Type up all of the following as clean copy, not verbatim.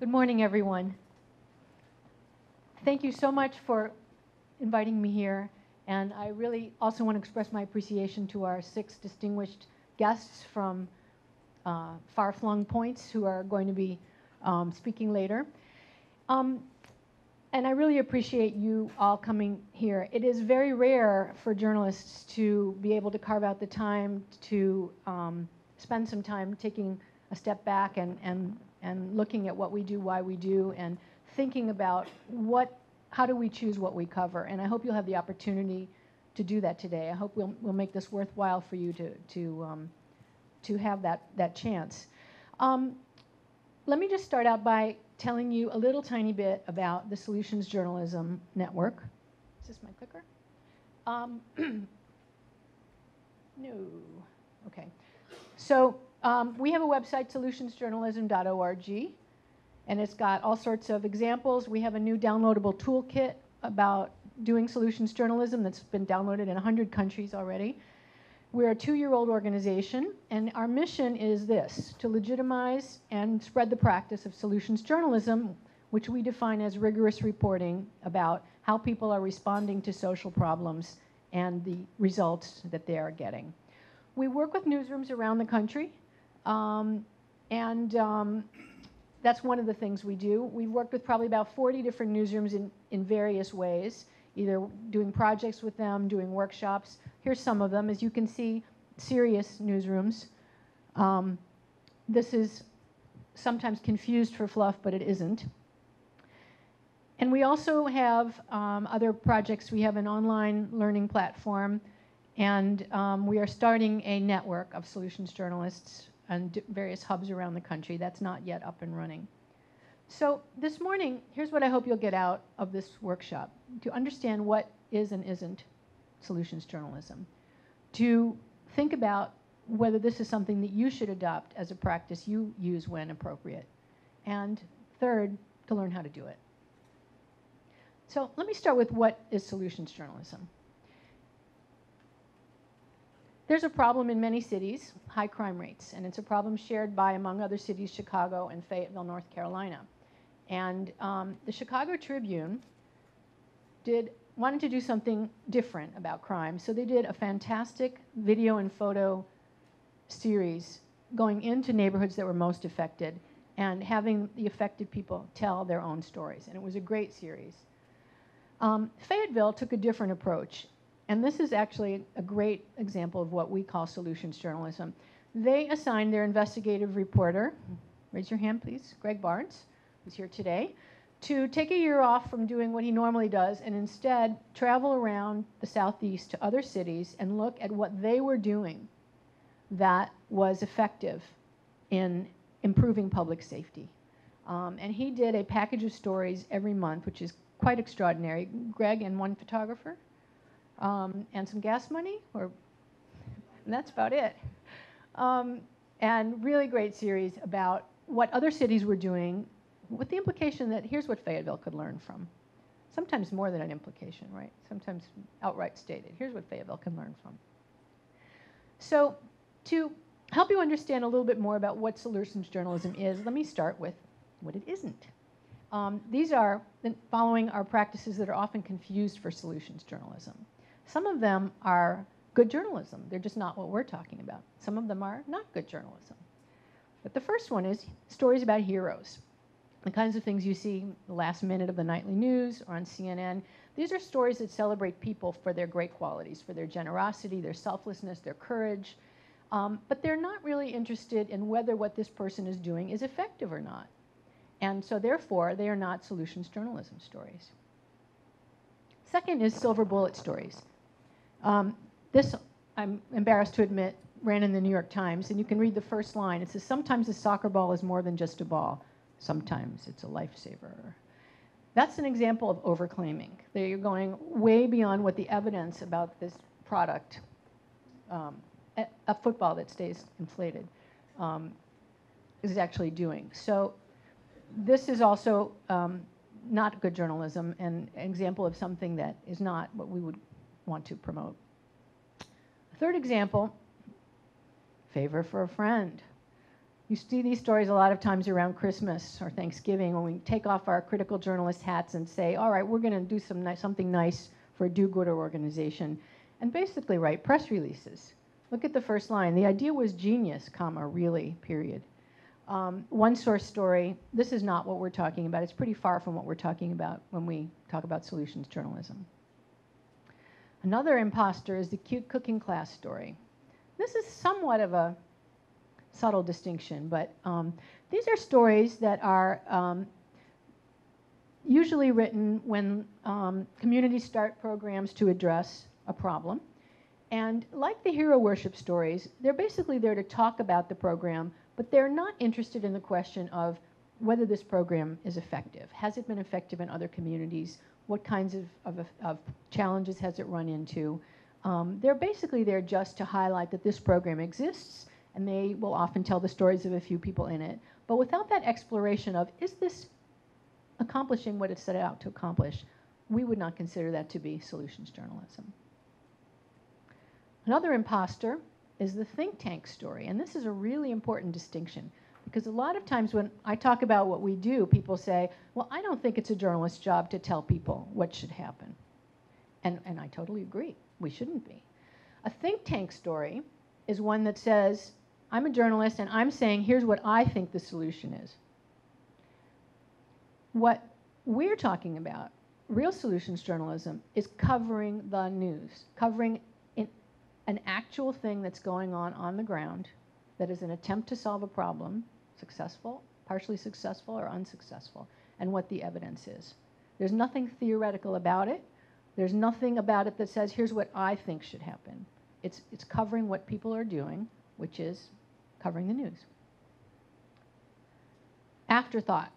Good morning, everyone. Thank you so much for inviting me here. And I really also want to express my appreciation to our 6 distinguished guests from far-flung points who are going to be speaking later. And I really appreciate you all coming here. It is very rare for journalists to be able to carve out the time to spend some time taking a step back and looking at what we do, why we do, and thinking about how do we choose what we cover. And I hope you'll have the opportunity to do that today. I hope we'll make this worthwhile for you to have that chance. Let me just start out by telling you a little tiny bit about the Solutions Journalism Network. Is this my clicker? No. Okay. So we have a website, solutionsjournalism.org, and it's got all sorts of examples. We have a new downloadable toolkit about doing solutions journalism that's been downloaded in 100 countries already. We're a 2-year-old organization, and our mission is this: to legitimize and spread the practice of solutions journalism, which we define as rigorous reporting about how people are responding to social problems and the results that they are getting. We work with newsrooms around the country, that's one of the things we do. We've worked with probably about 40 different newsrooms in various ways, either doing projects with them, doing workshops. Here's some of them. As you can see, serious newsrooms. This is sometimes confused for fluff, but it isn't. And we also have other projects. We have an online learning platform, and we are starting a network of solutions journalists and various hubs around the country. That's not yet up and running. So this morning, here's what I hope you'll get out of this workshop: to understand what is and isn't solutions journalism, to think about whether this is something that you should adopt as a practice you use when appropriate, and third, to learn how to do it. So let me start with what is solutions journalism. There's a problem in many cities, high crime rates, and it's a problem shared by, among other cities, Chicago and Fayetteville, North Carolina. And the Chicago Tribune wanted to do something different about crime, so they did a fantastic video and photo series going into neighborhoods that were most affected and having the affected people tell their own stories, and it was a great series. Fayetteville took a different approach, and this is actually a great example of what we call solutions journalism. They assigned their investigative reporter, raise your hand please, Greg Barnes, who's here today, to take a year off from doing what he normally does and instead travel around the Southeast to other cities and look at what they were doing that was effective in improving public safety. And he did a package of stories every month, which is quite extraordinary. Greg and one photographer and some gas money, and that's about it. And really great series about what other cities were doing, with the implication that here's what Fayetteville could learn from. Sometimes more than an implication, right? Sometimes outright stated. Here's what Fayetteville can learn from. So to help you understand a little bit more about what solutions journalism is, let me start with what it isn't. These are the following are practices that are often confused for solutions journalism. Some of them are good journalism. They're just not what we're talking about. Some of them are not good journalism. But the first one is stories about heroes. The kinds of things you see the last minute of the nightly news or on CNN. These are stories that celebrate people for their great qualities, for their generosity, their selflessness, their courage. But they're not really interested in whether what this person is doing is effective or not. And so therefore, they are not solutions journalism stories. Second is silver bullet stories. This, I'm embarrassed to admit, ran in the New York Times, and you can read the first line. It says, "Sometimes a soccer ball is more than just a ball. Sometimes it's a lifesaver." That's an example of overclaiming. They're going way beyond what the evidence about this product, a football that stays inflated, is actually doing. So this is also not good journalism and an example of something that is not what we would want to promote. Third example, favor for a friend. You see these stories a lot of times around Christmas or Thanksgiving when we take off our critical journalist hats and say, all right, we're going to do something nice for a do-gooder organization, and basically write press releases. Look at the first line. The idea was genius, comma, really, period. One source story, this is not what we're talking about. It's pretty far from what we're talking about when we talk about solutions journalism. Another imposter is the cute cooking class story. This is somewhat of a subtle distinction, but these are stories that are usually written when communities start programs to address a problem. And like the hero worship stories, they're basically there to talk about the program, but they're not interested in the question of whether this program is effective. Has it been effective in other communities? What kinds of challenges has it run into? They're basically there just to highlight that this program exists, and they will often tell the stories of a few people in it. But without that exploration of, is this accomplishing what it set out to accomplish, we would not consider that to be solutions journalism. Another imposter is the think tank story. And this is a really important distinction, because a lot of times when I talk about what we do, people say, well, I don't think it's a journalist's job to tell people what should happen. And I totally agree. We shouldn't be. A think tank story is one that says, I'm a journalist and I'm saying, here's what I think the solution is. What we're talking about, real solutions journalism, is covering the news, covering an actual thing that's going on the ground that is an attempt to solve a problem, successful, partially successful, or unsuccessful, and what the evidence is. There's nothing theoretical about it. There's nothing about it that says, here's what I think should happen. It's covering what people are doing, which is covering the news. Afterthought.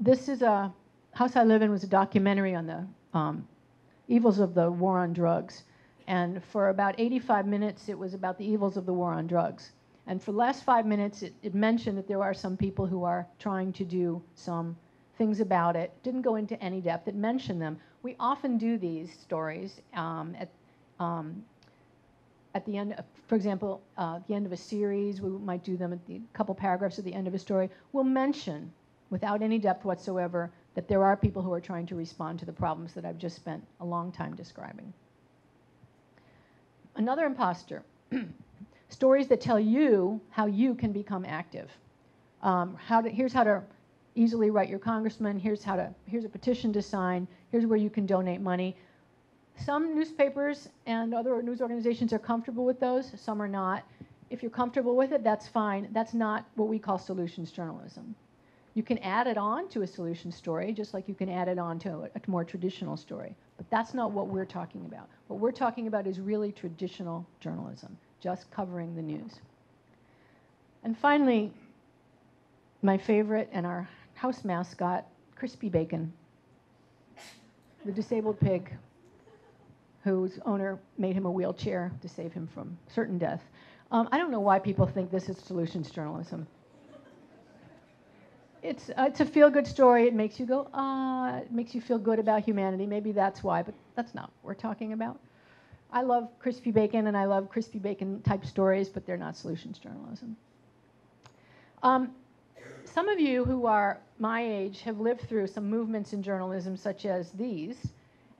This is a, House I Live In was a documentary on the evils of the war on drugs. And for about 85 minutes, it was about the evils of the war on drugs. And for the last 5 minutes, it mentioned that there are some people who are trying to do some things about it. Didn't go into any depth. It mentioned them. We often do these stories at the end, for example, at the end of a series. We might do them at the couple paragraphs at the end of a story. We'll mention, without any depth whatsoever, that there are people who are trying to respond to the problems that I've just spent a long time describing. Another imposter, stories that tell you how you can become active. Here's how to easily write your congressman, here's a petition to sign, here's where you can donate money. Some newspapers and other news organizations are comfortable with those, some are not. If you're comfortable with it, that's fine. That's not what we call solutions journalism. You can add it on to a solution story, just like you can add it on to a more traditional story. But that's not what we're talking about. What we're talking about is really traditional journalism, just covering the news. And finally, my favorite and our house mascot, Crispy Bacon, the disabled pig whose owner made him a wheelchair to save him from certain death. I don't know why people think this is solutions journalism. It's a feel-good story. It makes you go, ah, it makes you feel good about humanity. Maybe that's why, but that's not what we're talking about. I love Crispy Bacon, and I love Crispy Bacon-type stories, but they're not solutions journalism. Some of you who are my age have lived through some movements in journalism such as these,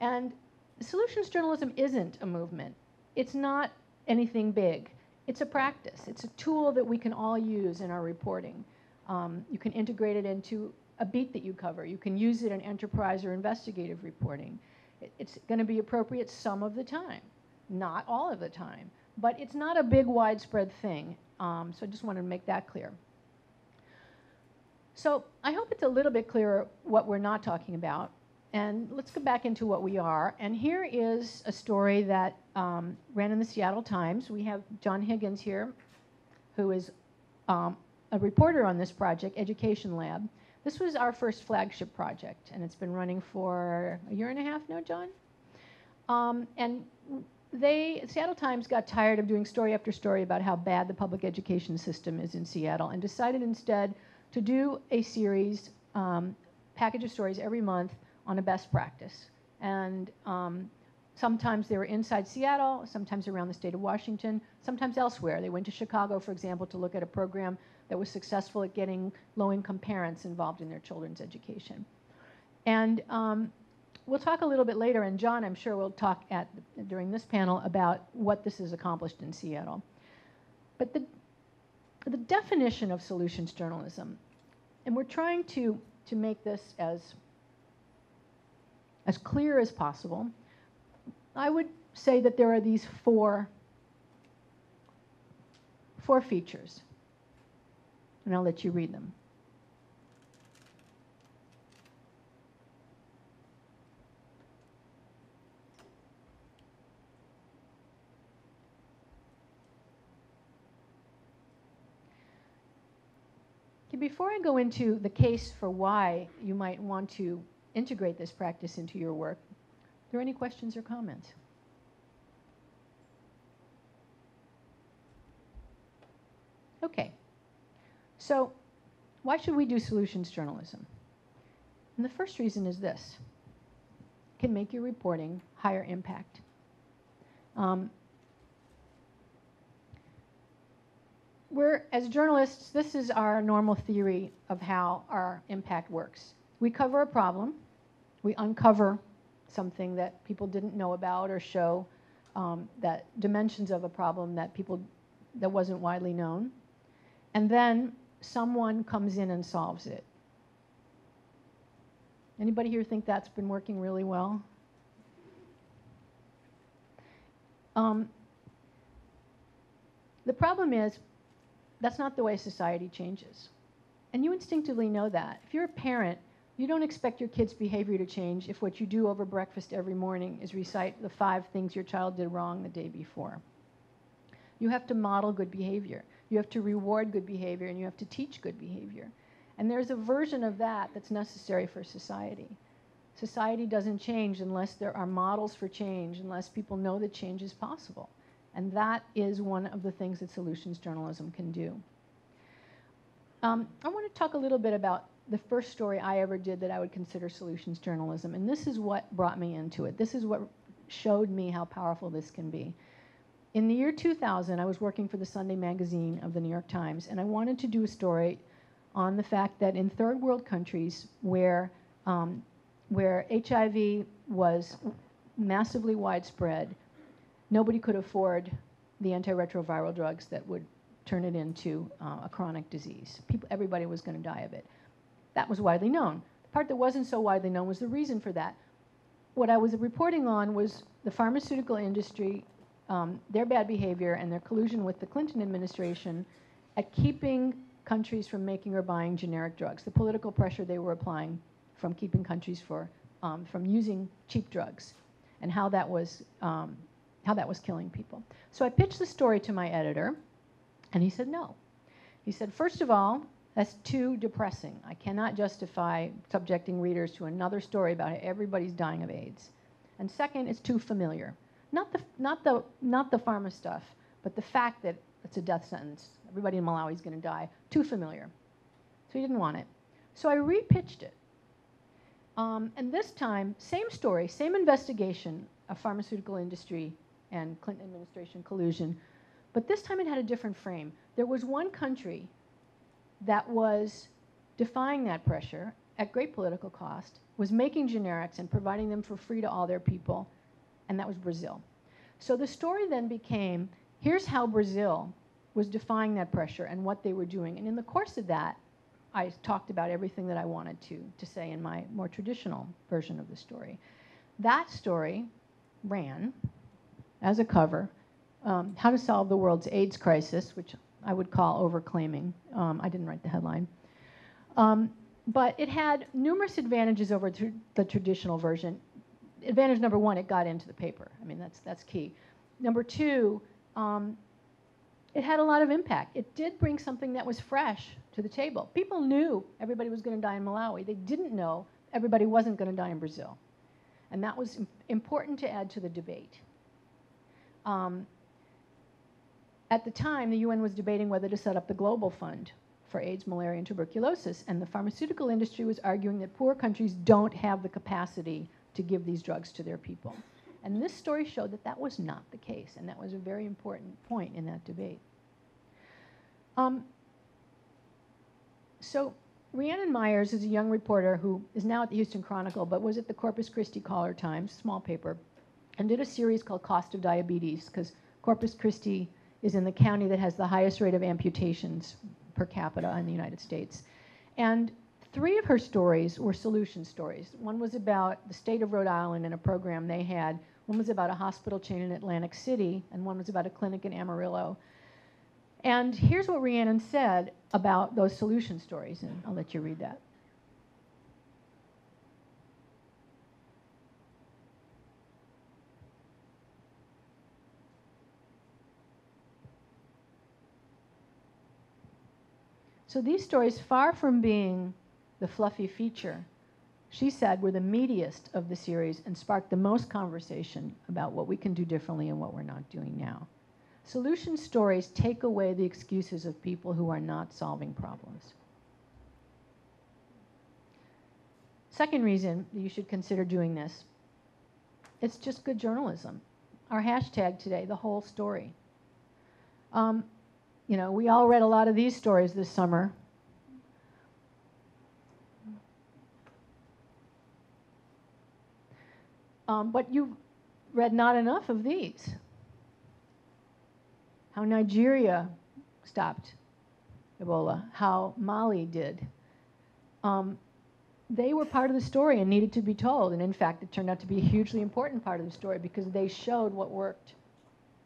and solutions journalism isn't a movement. It's not anything big. It's a practice. It's a tool that we can all use in our reporting. You can integrate it into a beat that you cover. You can use it in enterprise or investigative reporting. It's going to be appropriate some of the time, not all of the time. But it's not a big, widespread thing. So I just wanted to make that clear. So I hope it's a little bit clearer what we're not talking about. And let's go back into what we are. And here is a story that ran in the Seattle Times. We have John Higgins here, who is a reporter on this project, Education Lab. This was our first flagship project, and it's been running for a year and a half now, John? And the Seattle Times got tired of doing story after story about how bad the public education system is in Seattle and decided instead to do a series, package of stories every month on a best practice. And sometimes they were inside Seattle, sometimes around the state of Washington, sometimes elsewhere. They went to Chicago, for example, to look at a program that was successful at getting low-income parents involved in their children's education. And we'll talk a little bit later, and John, I'm sure, will talk during this panel about what this has accomplished in Seattle. But the definition of solutions journalism, and we're trying to make this as clear as possible, I would say that there are these four features, and I'll let you read them. Before I go into the case for why you might want to integrate this practice into your work, are there any questions or comments? Okay. So why should we do solutions journalism? And the first reason is this. It can make your reporting higher impact. We're, as journalists, this is our normal theory of how our impact works. We cover a problem. We uncover something that people didn't know about or show that dimensions of a problem that wasn't widely known. And then someone comes in and solves it. Anybody here think that's been working really well? The problem is, that's not the way society changes. And you instinctively know that. If you're a parent, you don't expect your kid's behavior to change if what you do over breakfast every morning is recite the 5 things your child did wrong the day before. You have to model good behavior. You have to reward good behavior, and you have to teach good behavior. And there's a version of that that's necessary for society. Society doesn't change unless there are models for change, unless people know that change is possible. And that is one of the things that solutions journalism can do. I want to talk a little bit about the first story I ever did that I would consider solutions journalism. And this is what brought me into it. This is what showed me how powerful this can be. In the year 2000, I was working for the Sunday magazine of the New York Times. And I wanted to do a story on the fact that in third world countries where HIV was massively widespread, nobody could afford the antiretroviral drugs that would turn it into a chronic disease. Everybody was going to die of it. That was widely known. The part that wasn't so widely known was the reason for that. What I was reporting on was the pharmaceutical industry, their bad behavior, and their collusion with the Clinton administration at keeping countries from making or buying generic drugs, the political pressure they were applying from keeping countries from using cheap drugs, and how that was killing people. So I pitched the story to my editor, and he said no. He said, first of all, that's too depressing. I cannot justify subjecting readers to another story about how everybody's dying of AIDS. And second, it's too familiar. Not the pharma stuff, but the fact that it's a death sentence. Everybody in Malawi is going to die. Too familiar. So he didn't want it. So I repitched it. And this time, same story, same investigation of pharmaceutical industry and Clinton administration collusion, but this time it had a different frame. There was one country that was defying that pressure at great political cost, was making generics and providing them for free to all their people, and that was Brazil. So the story then became, here's how Brazil was defying that pressure and what they were doing. And in the course of that, I talked about everything that I wanted to say in my more traditional version of the story. That story ran as a cover, How to Solve the World's AIDS Crisis, which I would call overclaiming. I didn't write the headline. But it had numerous advantages over the traditional version. Advantage number one, it got into the paper. I mean, that's key. Number two, it had a lot of impact. It did bring something that was fresh to the table. People knew everybody was going to die in Malawi. They didn't know everybody wasn't going to die in Brazil. And that was important to add to the debate. At the time, the UN was debating whether to set up the Global Fund for AIDS, malaria, and tuberculosis, and the pharmaceutical industry was arguing that poor countries don't have the capacity to give these drugs to their people. And this story showed that that was not the case, and that was a very important point in that debate. So Rhiannon Myers is a young reporter who is now at the Houston Chronicle, but was at the Corpus Christi Caller Times, small paper, and did a series called Cost of Diabetes, because Corpus Christi is in the county that has the highest rate of amputations per capita in the United States. And three of her stories were solution stories. One was about the state of Rhode Island and a program they had. One was about a hospital chain in Atlantic City, and one was about a clinic in Amarillo. And here's what Rhiannon said about those solution stories, and I'll let you read that. So these stories, far from being the fluffy feature, she said, were the meatiest of the series and sparked the most conversation about what we can do differently and what we're not doing now. Solution stories take away the excuses of people who are not solving problems. Second reason you should consider doing this, it's just good journalism. Our hashtag today, the whole story. You know, we all read a lot of these stories this summer. But you've read not enough of these. How Nigeria stopped Ebola, how Mali did. They were part of the story and needed to be told. And in fact, it turned out to be a hugely important part of the story because they showed what worked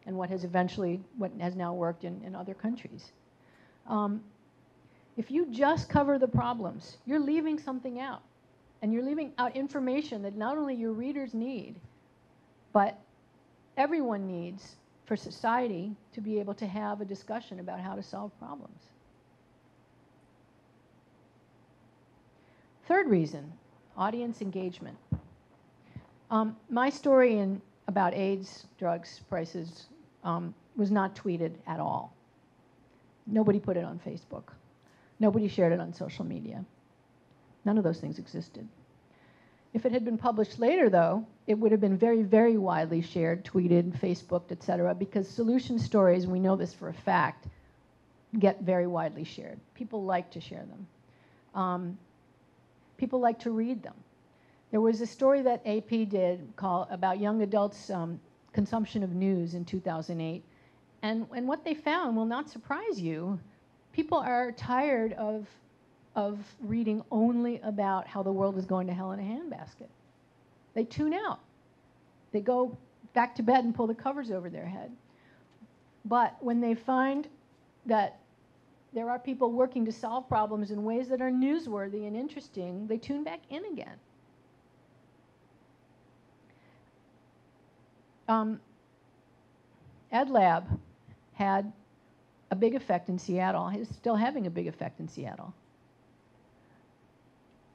and what has now worked in other countries. If you just cover the problems, you're leaving something out. And you're leaving out information that not only your readers need, but everyone needs for society to be able to have a discussion about how to solve problems. Third reason, audience engagement. My story about AIDS, drugs, prices, was not tweeted at all. Nobody put it on Facebook. Nobody shared it on social media. None of those things existed. If it had been published later, though, it would have been very, very widely shared, tweeted, Facebooked, et cetera, because solution stories, we know this for a fact, get very widely shared. People like to share them. People like to read them. There was a story that AP did about young adults' consumption of news in 2008. And what they found will not surprise you. People are tired of reading only about how the world is going to hell in a handbasket. They tune out. They go back to bed and pull the covers over their head. But when they find that there are people working to solve problems in ways that are newsworthy and interesting, they tune back in again. EdLab had a big effect in Seattle. It's still having a big effect in Seattle.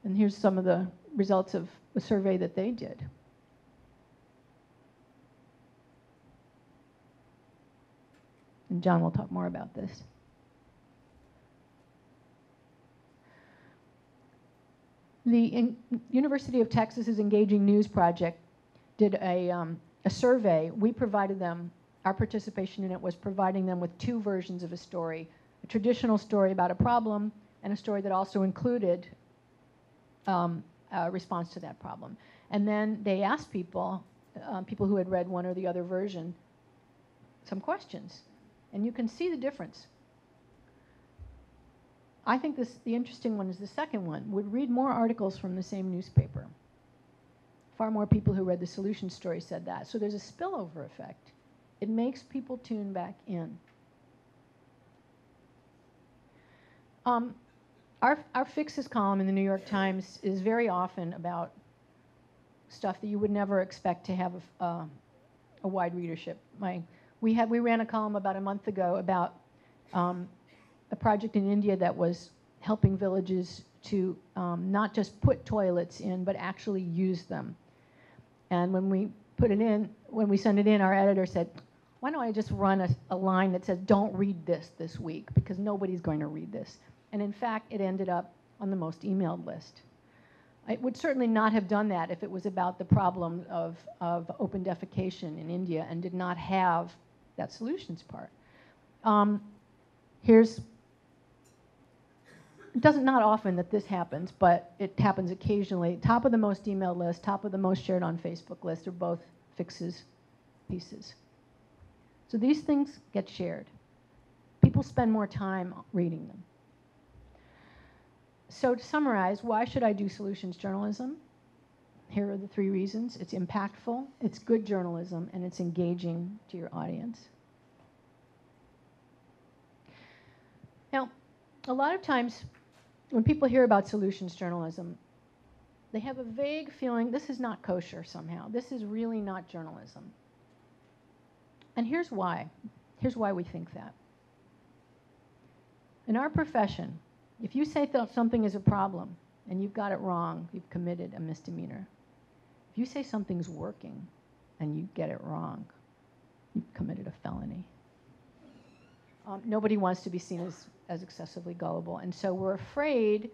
And here's some of the results of a survey that they did. And John will talk more about this. The University of Texas's Engaging News Project did a survey. We provided them, our participation in it was providing them with two versions of a story, a traditional story about a problem and a story that also included a response to that problem. And then they asked people, people who had read one or the other version, some questions. And you can see the difference. I think the interesting one is the second one. Would read more articles from the same newspaper. Far more people who read the solution story said that. So there's a spillover effect. It makes people tune back in. Our Fixes column in the New York Times is very often about stuff that you would never expect to have a wide readership. We ran a column about a month ago about a project in India that was helping villages to not just put toilets in, but actually use them. And when we sent it in, our editor said, why don't I just run a line that says, don't read this week, because nobody's going to read this. And in fact, it ended up on the most emailed list. It would certainly not have done that if it was about the problem of open defecation in India and did not have that solutions part. Here's doesn't, not often that this happens, but it happens occasionally. Top of the most emailed list, top of the most shared on Facebook list are both Fixes pieces. So these things get shared. People spend more time reading them. So to summarize, why should I do solutions journalism? Here are the three reasons. It's impactful, it's good journalism, and it's engaging to your audience. Now, a lot of times when people hear about solutions journalism, they have a vague feeling this is not kosher somehow. This is really not journalism. And here's why. Here's why we think that. In our profession, if you say something is a problem and you've got it wrong, you've committed a misdemeanor. If you say something's working and you get it wrong, you've committed a felony. Nobody wants to be seen as excessively gullible. And so we're afraid,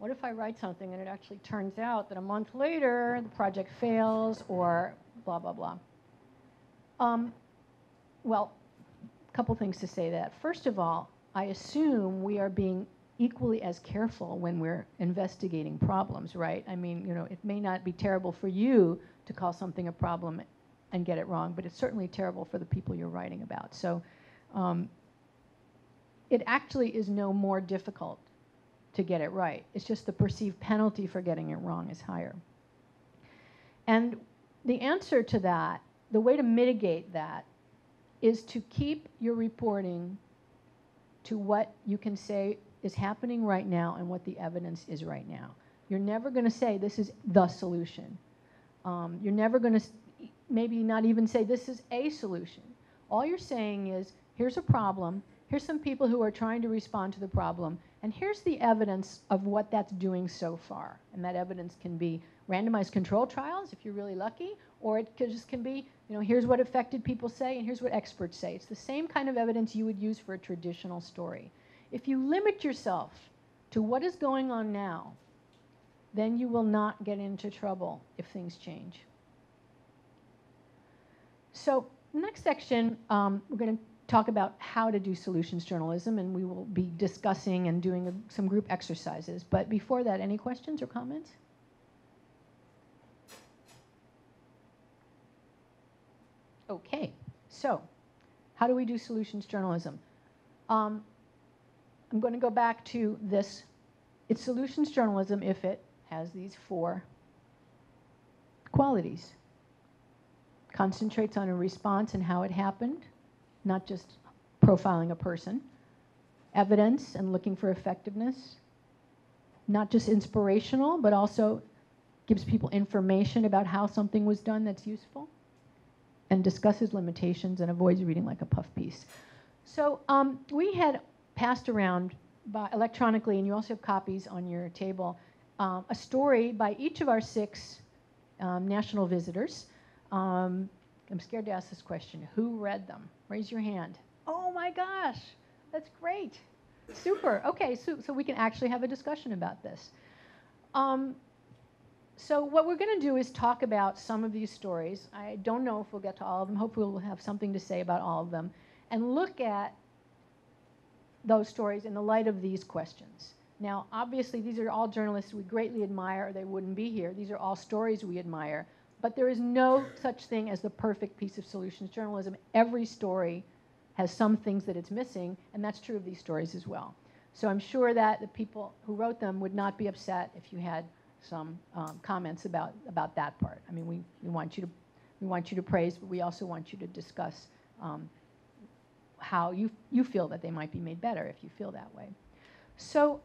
what if I write something and it actually turns out that a month later the project fails or blah, blah, blah. Well, a couple things to say that. First of all, I assume we are being equally as careful when we're investigating problems, right? I mean, you know, it may not be terrible for you to call something a problem and get it wrong, but it's certainly terrible for the people you're writing about. So it actually is no more difficult to get it right. It's just the perceived penalty for getting it wrong is higher. And the answer to that, the way to mitigate that, is to keep your reporting to what you can say is happening right now and what the evidence is right now. You're never going to say this is the solution. You're never going to maybe not even say this is a solution. All you're saying is here's a problem, here's some people who are trying to respond to the problem, and here's the evidence of what that's doing so far. And that evidence can be randomized control trials if you're really lucky, or it just can be, you know, here's what affected people say and here's what experts say. It's the same kind of evidence you would use for a traditional story. If you limit yourself to what is going on now, then you will not get into trouble if things change. So the next section, we're going to talk about how to do solutions journalism, and we will be discussing and doing some group exercises. But before that, any questions or comments? Okay, so how do we do solutions journalism? I'm going to go back to this. It's solutions journalism if it has these four qualities. Concentrates on a response and how it happened, not just profiling a person. Evidence and looking for effectiveness. Not just inspirational, but also gives people information about how something was done that's useful. And discusses limitations and avoids reading like a puff piece. So we had passed around by electronically, and you also have copies on your table, a story by each of our six national visitors. I'm scared to ask this question. Who read them? Raise your hand. Oh my gosh, that's great. Super. Okay, so we can actually have a discussion about this. So what we're going to do is talk about some of these stories. I don't know if we'll get to all of them. Hopefully we'll have something to say about all of them. And look at those stories in the light of these questions. Now, obviously, these are all journalists we greatly admire, or they wouldn't be here. These are all stories we admire. But there is no such thing as the perfect piece of solutions journalism. Every story has some things that it's missing, and that's true of these stories as well. So I'm sure that the people who wrote them would not be upset if you had some comments about that part. I mean, we want you to praise, but we also want you to discuss how you feel that they might be made better if you feel that way. So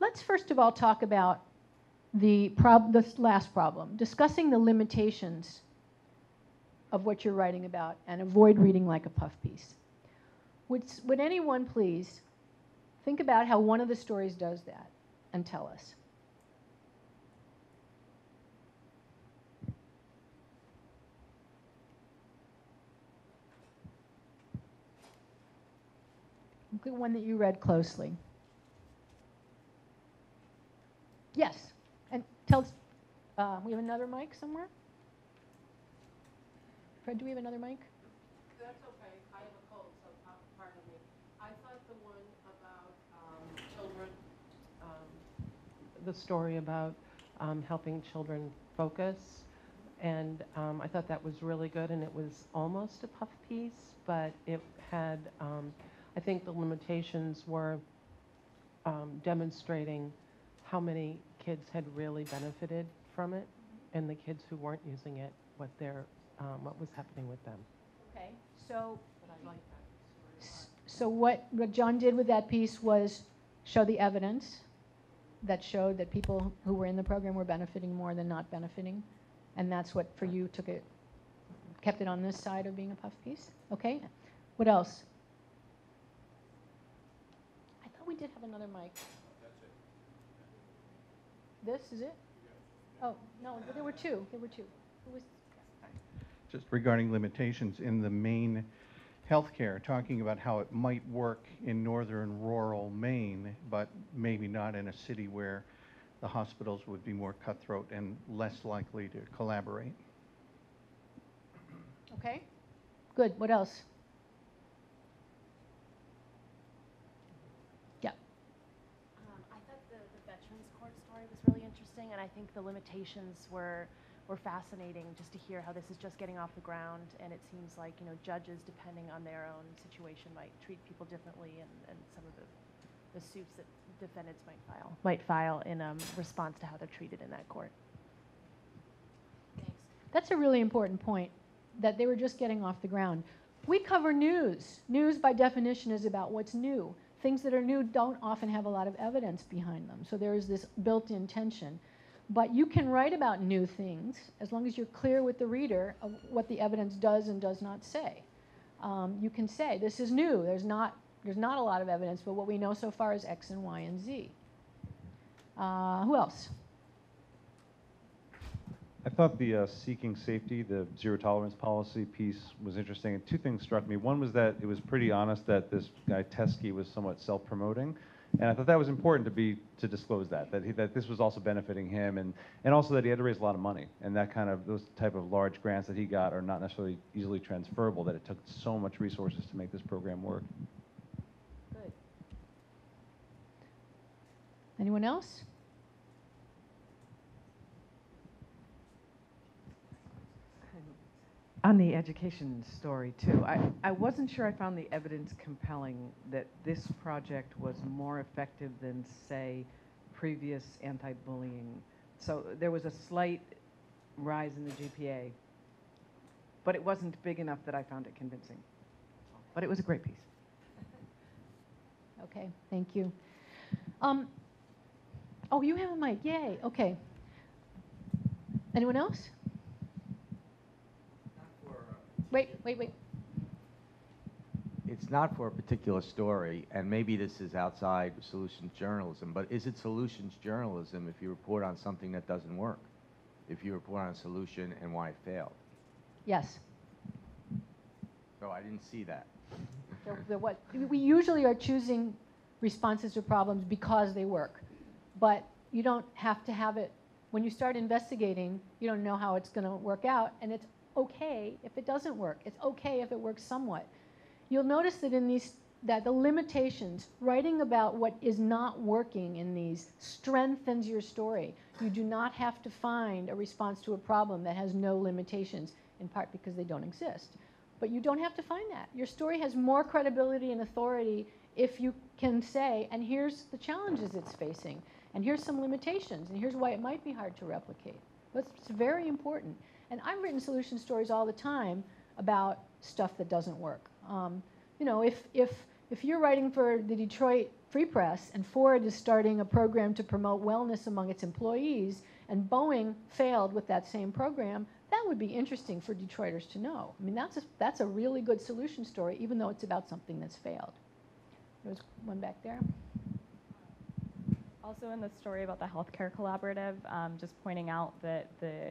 let's first of all talk about this last problem, discussing the limitations of what you're writing about and avoid reading like a puff piece. Would anyone please think about how one of the stories does that and tell us? The one that you read closely. Yes, and tell us, we have another mic somewhere? Fred, do we have another mic? That's okay, I have a cold, so pardon me. I thought the one about children the story about helping children focus. And I thought that was really good, and it was almost a puff piece, but it had, I think the limitations were demonstrating how many kids had really benefited from it, and the kids who weren't using it, what was happening with them. Okay, so what John did with that piece was show the evidence that showed that people who were in the program were benefiting more than not benefiting. And that's what, for you, took it, kept it on this side of being a puff piece. Okay, what else? I thought we did have another mic. This is it? Oh, no, but there were two. There were two. Who was? Just regarding limitations in the Maine healthcare, talking about how it might work in northern rural Maine, but maybe not in a city where the hospitals would be more cutthroat and less likely to collaborate. Okay, good. What else? Yeah. I thought the Veterans Court story was really interesting, and I think the limitations were fascinating, just to hear how this is just getting off the ground, and it seems like, you know, judges, depending on their own situation, might treat people differently, and some of the suits that defendants might file in response to how they're treated in that court. Thanks. That's a really important point, that they were just getting off the ground. We cover news. News, by definition, is about what's new. Things that are new don't often have a lot of evidence behind them, so there is this built-in tension. But you can write about new things as long as you're clear with the reader of what the evidence does and does not say. You can say, this is new. There's not a lot of evidence, but what we know so far is X and Y and Z. Who else? I thought the seeking safety, the zero tolerance policy piece was interesting. And two things struck me. One was that it was pretty honest that this guy Teskey was somewhat self-promoting. And I thought that was important to disclose that this was also benefiting him, and also that he had to raise a lot of money, and that kind of, those type of large grants that he got are not necessarily easily transferable, that it took so much resources to make this program work. Anyone else? On the education story, too, I wasn't sure I found the evidence compelling that this project was more effective than, say, previous anti-bullying. So there was a slight rise in the GPA, but it wasn't big enough that I found it convincing. But it was a great piece. Okay, thank you. Oh, you have a mic. Yay. Okay. Anyone else? Wait. It's not for a particular story, and maybe this is outside solutions journalism, but is it solutions journalism if you report on something that doesn't work? If you report on a solution and why it failed? Yes. So I didn't see that. We usually are choosing responses to problems because they work. But you don't have to have it. When you start investigating, you don't know how it's going to work out, and it's okay if it doesn't work. It's okay if it works somewhat. You'll notice that in these, that the limitations, writing about what is not working in these, strengthens your story. You do not have to find a response to a problem that has no limitations, in part because they don't exist. But you don't have to find that. Your story has more credibility and authority if you can say, and here's the challenges it's facing, and here's some limitations, and here's why it might be hard to replicate. It's very important. And I've written solution stories all the time about stuff that doesn't work. You know, if you're writing for the Detroit Free Press, and Ford is starting a program to promote wellness among its employees, and Boeing failed with that same program, that would be interesting for Detroiters to know. I mean, that's a really good solution story, even though it's about something that's failed. There was one back there. Also in the story about the healthcare collaborative, just pointing out that the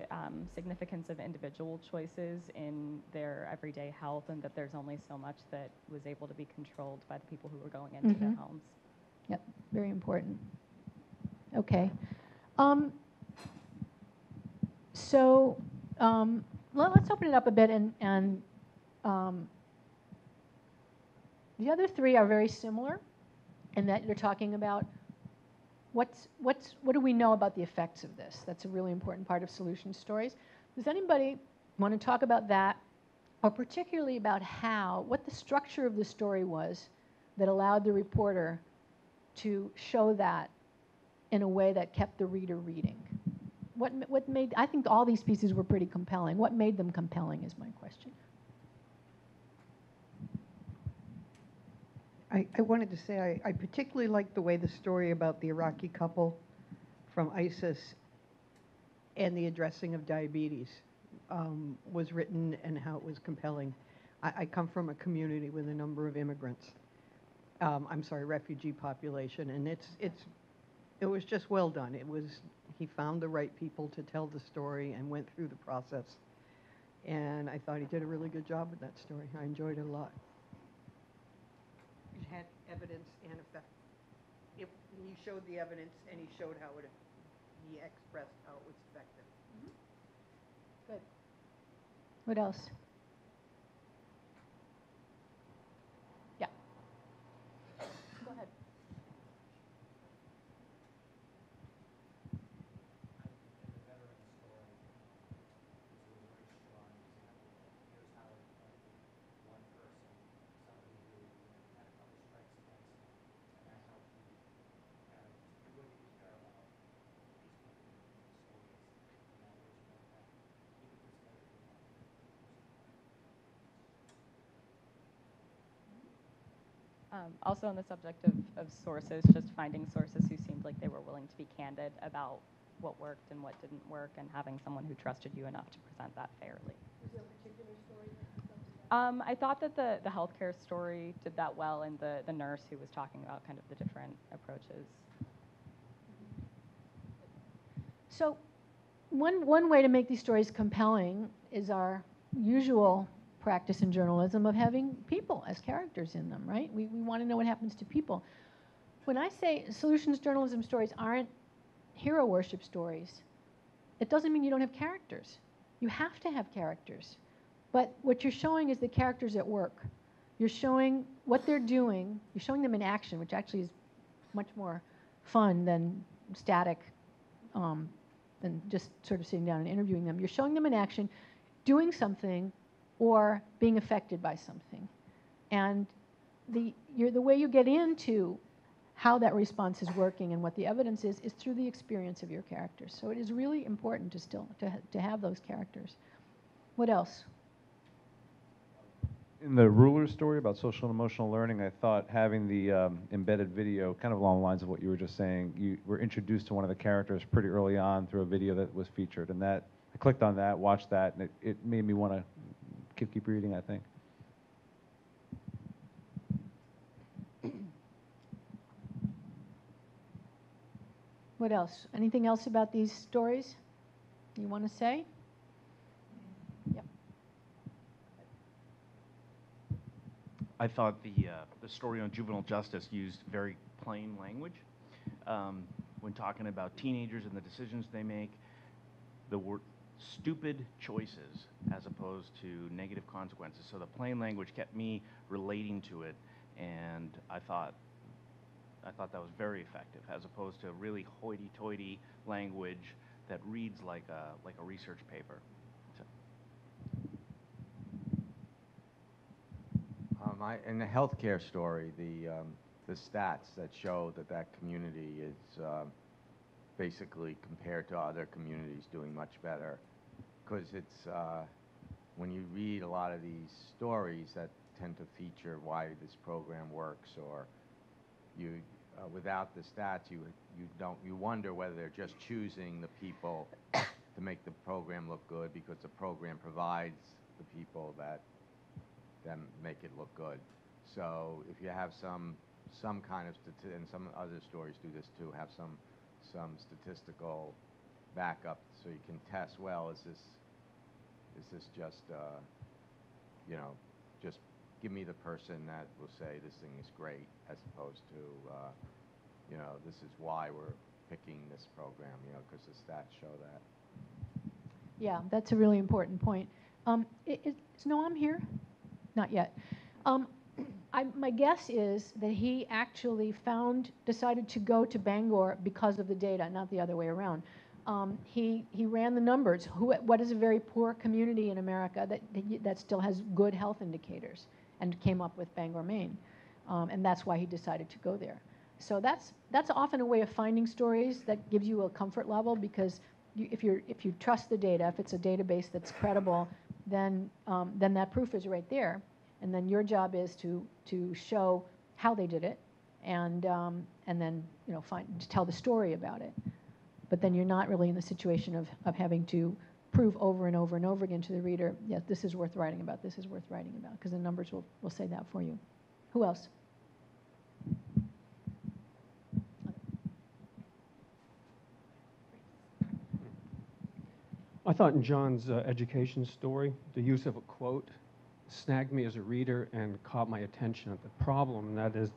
significance of individual choices in their everyday health, and that there's only so much that was able to be controlled by the people who were going into their homes. Yep, very important. Okay. Let's open it up a bit, and the other three are very similar in that you're talking about What do we know about the effects of this? That's a really important part of solution stories. Does anybody want to talk about that, or particularly about what the structure of the story was that allowed the reporter to show that in a way that kept the reader reading? What made, I think all these pieces were pretty compelling. What made them compelling is my question. I wanted to say I particularly liked the way the story about the Iraqi couple from ISIS and the addressing of diabetes was written and how it was compelling. I come from a community with a number of immigrants. I'm sorry, refugee population, and it was just well done. It was, he found the right people to tell the story and went through the process. And I thought he did a really good job with that story. I enjoyed it a lot. It had evidence and effect. He showed the evidence and he showed how it, he expressed how it was effective. Mm-hmm. Good. What else? Also on the subject of sources, just finding sources who seemed like they were willing to be candid about what worked and what didn't work, and having someone who trusted you enough to present that fairly. Was there a particular story that I thought that the healthcare story did that well, and the nurse who was talking about kind of the different approaches. So one way to make these stories compelling is our usual practice in journalism of having people as characters in them, right? We want to know what happens to people. When I say solutions journalism stories aren't hero worship stories, it doesn't mean you don't have characters. You have to have characters. But what you're showing is the characters at work. You're showing what they're doing. You're showing them in action, which actually is much more fun than static, than just sort of sitting down and interviewing them. You're showing them in action, doing something, or being affected by something. And the way you get into how that response is working and what the evidence is through the experience of your characters. So it is really important to still to have those characters. What else? In the Ruler story about social and emotional learning, I thought having the embedded video, kind of along the lines of what you were just saying, you were introduced to one of the characters pretty early on through a video that was featured. And that, I clicked on that, watched that, and it made me want to keep reading, I think. What else? Anything else about these stories you want to say? Yep. I thought the story on juvenile justice used very plain language when talking about teenagers and the decisions they make. The word stupid choices as opposed to negative consequences. So the plain language kept me relating to it, and I thought that was very effective, as opposed to really hoity-toity language that reads like a research paper. So. In the healthcare story, the stats that show that community is basically compared to other communities doing much better, because it's when you read a lot of these stories that tend to feature why this program works, or you without the stats you wonder whether they're just choosing the people to make the program look good because the program provides the people that then make it look good. So if you have some kind of and some other stories do this too, have some statistical backup so you can test, well, is this just you know, just give me the person that will say this thing is great, as opposed to you know, this is why we're picking this program, you know, because the stats show that. Yeah, that's a really important point. Is Noam here? Not yet. My guess is that he actually decided to go to Bangor because of the data, not the other way around. He ran the numbers. What is a very poor community in America that still has good health indicators, and came up with Bangor, Maine. And that's why he decided to go there. So that's often a way of finding stories that gives you a comfort level, because if you trust the data, if it's a database that's credible, then that proof is right there. And then your job is to show how they did it, and then tell the story about it. But then you're not really in the situation of having to prove over and over and over again to the reader, yes, this is worth writing about, this is worth writing about, because the numbers will say that for you. Who else? I thought in John's education story, the use of a quote snagged me as a reader and caught my attention. The problem, that is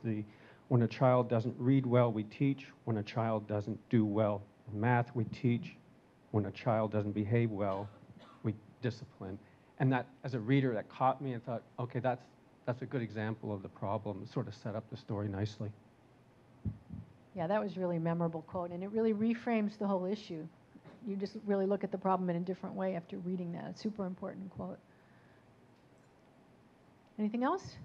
when a child doesn't read well, we teach. When a child doesn't do well in math, we teach. When a child doesn't behave well, we discipline. And that, as a reader, that caught me and thought, okay, that's a good example of the problem. It sort of set up the story nicely. Yeah, that was really a memorable quote, and it really reframes the whole issue. You just really look at the problem in a different way after reading that. It's a super important quote. Anything else?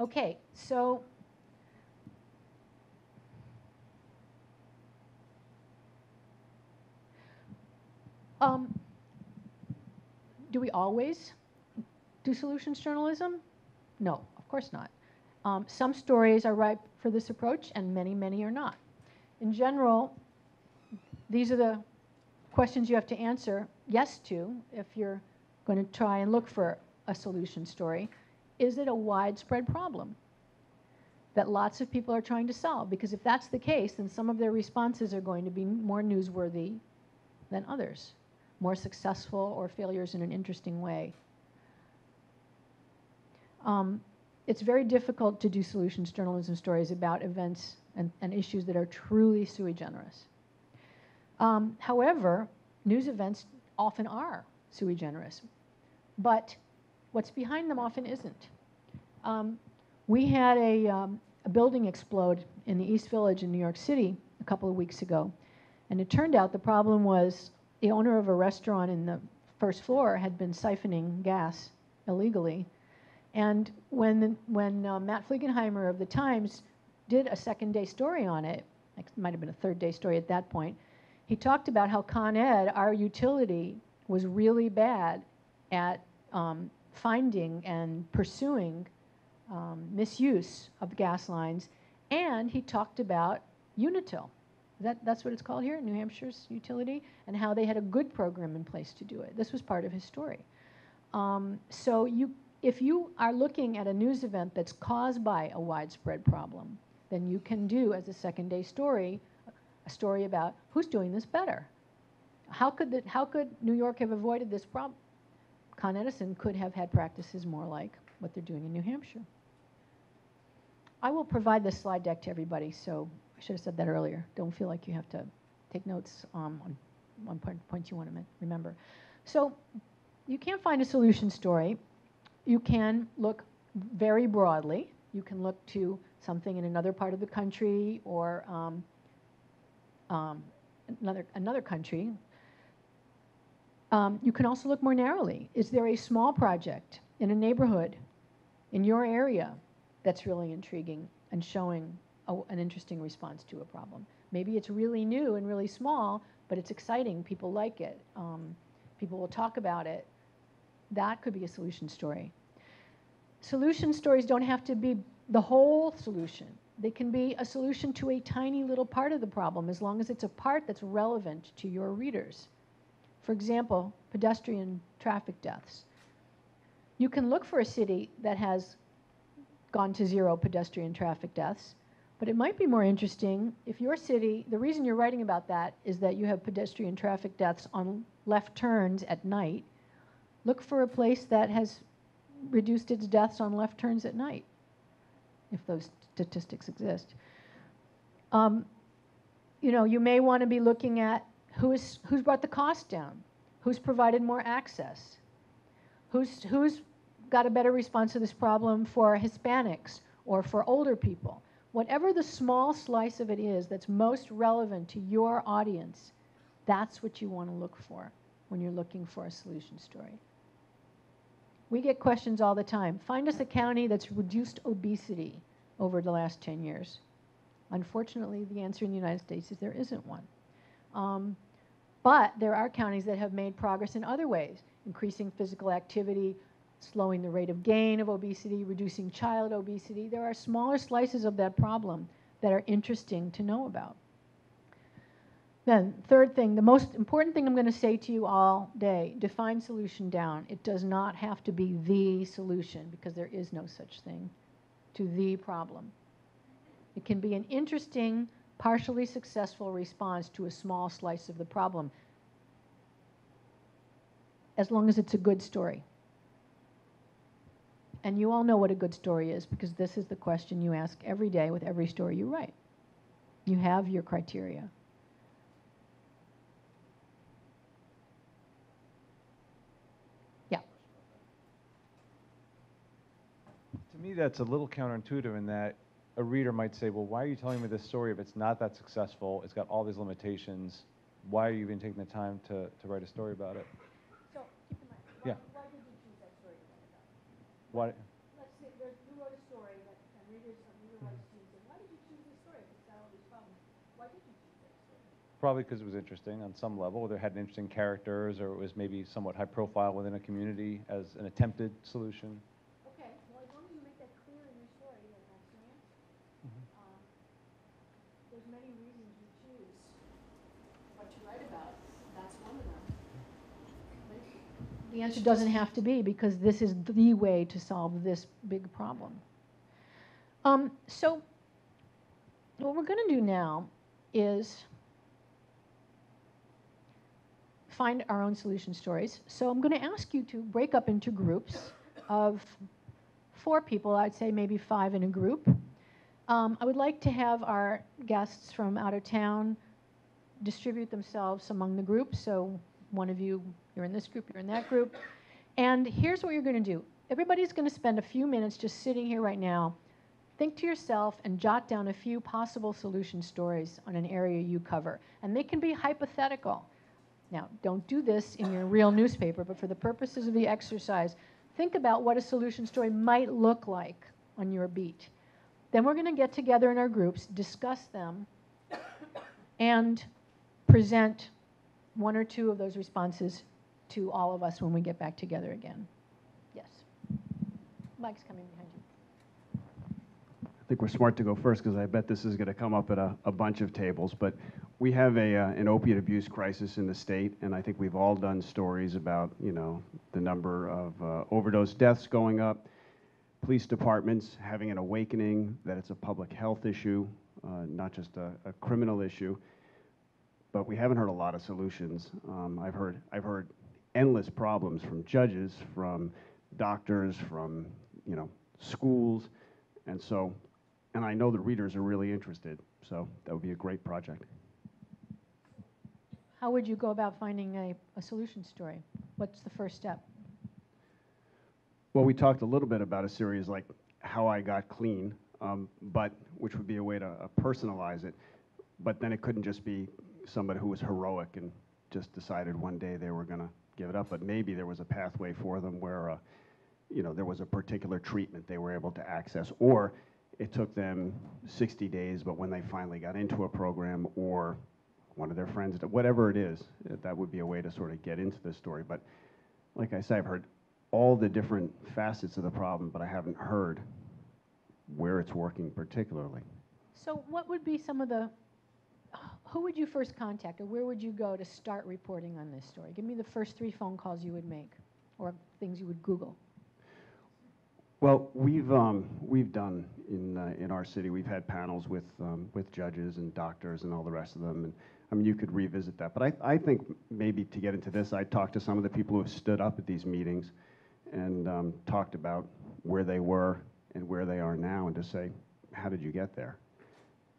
Okay, so do we always do solutions journalism? No, of course not. Some stories are ripe for this approach, and many, many are not. In general, these are the questions you have to answer yes to if you're going to try and look for a solution story. Is it a widespread problem that lots of people are trying to solve? Because if that's the case, then some of their responses are going to be more newsworthy than others, more successful or failures in an interesting way. It's very difficult to do solutions journalism stories about events and issues that are truly sui generis. However, news events often are sui generis, but what's behind them often isn't. We had a building explode in the East Village in New York City a couple of weeks ago, and it turned out the problem was the owner of a restaurant in the first floor had been siphoning gas illegally, and when Matt Fliegenheimer of the Times did a second-day story on it, it might have been a third-day story at that point, he talked about how Con Ed, our utility, was really bad at finding and pursuing misuse of gas lines, and he talked about Unitil. That's what it's called here, New Hampshire's utility, and how they had a good program in place to do it. This was part of his story. If you are looking at a news event that's caused by a widespread problem, then you can do, as a second-day story, a story about who's doing this better. How could New York have avoided this problem? Con Edison could have had practices more like what they're doing in New Hampshire. I will provide this slide deck to everybody, so I should have said that earlier. Don't feel like you have to take notes on points you want to remember. So you can't find a solution story. You can look very broadly. You can look to something in another part of the country or another country. You can also look more narrowly. Is there a small project in a neighborhood in your area that's really intriguing and showing an interesting response to a problem? Maybe it's really new and really small, but it's exciting. People like it. People will talk about it. That could be a solution story. Solution stories don't have to be the whole solution. They can be a solution to a tiny little part of the problem, as long as it's a part that's relevant to your readers. For example, pedestrian traffic deaths. You can look for a city that has gone to zero pedestrian traffic deaths, but it might be more interesting if your city, the reason you're writing about that is that you have pedestrian traffic deaths on left turns at night. Look for a place that has reduced its deaths on left turns at night, if those statistics exist. You may want to be looking at who's brought the cost down, who's provided more access, who's got a better response to this problem for Hispanics or for older people. Whatever the small slice of it is that's most relevant to your audience, that's what you want to look for when you're looking for a solution story. We get questions all the time. Find us a county that's reduced obesity over the last 10 years. Unfortunately, the answer in the United States is there isn't one. But there are counties that have made progress in other ways, increasing physical activity, slowing the rate of gain of obesity, reducing child obesity. There are smaller slices of that problem that are interesting to know about. Then, third thing, the most important thing I'm going to say to you all day, define solution down. It does not have to be the solution, because there is no such thing to the problem. It can be an interesting, partially successful response to a small slice of the problem, as long as it's a good story. And you all know what a good story is, because this is the question you ask every day with every story you write. You have your criteria. Yeah. To me, that's a little counterintuitive in that a reader might say, well, why are you telling me this story if it's not that successful? It's got all these limitations. Why are you even taking the time to write a story about it? So, keep in mind, why did you choose that story to write about? Why? Let's say you wrote a story that readers and readers like to choose. Why did you choose this story? It's not all these problems. Why did you choose that story? Probably because it was interesting on some level, or it had interesting characters, or it was maybe somewhat high profile within a community as an attempted solution. The answer doesn't have to be, because this is the way to solve this big problem. So what we're going to do now is find our own solution stories. So I'm going to ask you to break up into groups of 4 people. I'd say maybe 5 in a group. I would like to have our guests from out of town distribute themselves among the groups. So one of you, you're in this group, you're in that group. And here's what you're going to do. Everybody's going to spend a few minutes just sitting here right now. Think to yourself and jot down a few possible solution stories on an area you cover. And they can be hypothetical. Now, don't do this in your real newspaper, but for the purposes of the exercise, think about what a solution story might look like on your beat. Then we're going to get together in our groups, discuss them, and present one or two of those responses to all of us when we get back together again. Yes. Mike's coming behind you. I think we're smart to go first, because I bet this is going to come up at a bunch of tables. But we have an opiate abuse crisis in the state, and I think we've all done stories about, you know, the number of overdose deaths going up, police departments having an awakening that it's a public health issue, not just a criminal issue. But we haven't heard a lot of solutions. I've heard endless problems from judges, from doctors, from, you know, schools, and so, and I know the readers are really interested. So that would be a great project. How would you go about finding a solution story? What's the first step? Well, we talked a little bit about a series like How I Got Clean, but which would be a way to personalize it. But then it couldn't just be somebody who was heroic and just decided one day they were going to give it up, but maybe there was a pathway for them where, you know, there was a particular treatment they were able to access, or it took them 60 days, but when they finally got into a program, or one of their friends, whatever it is, that would be a way to sort of get into this story. But like I said, I've heard all the different facets of the problem, but I haven't heard where it's working particularly. So what would be some of the, who would you first contact, or where would you go to start reporting on this story? Give me the first 3 phone calls you would make, or things you would Google. Well, we've done in our city. We've had panels with judges and doctors and all the rest of them. And I mean, you could revisit that. But I think maybe to get into this, I talked to some of the people who have stood up at these meetings and talked about where they were and where they are now, and to say, how did you get there?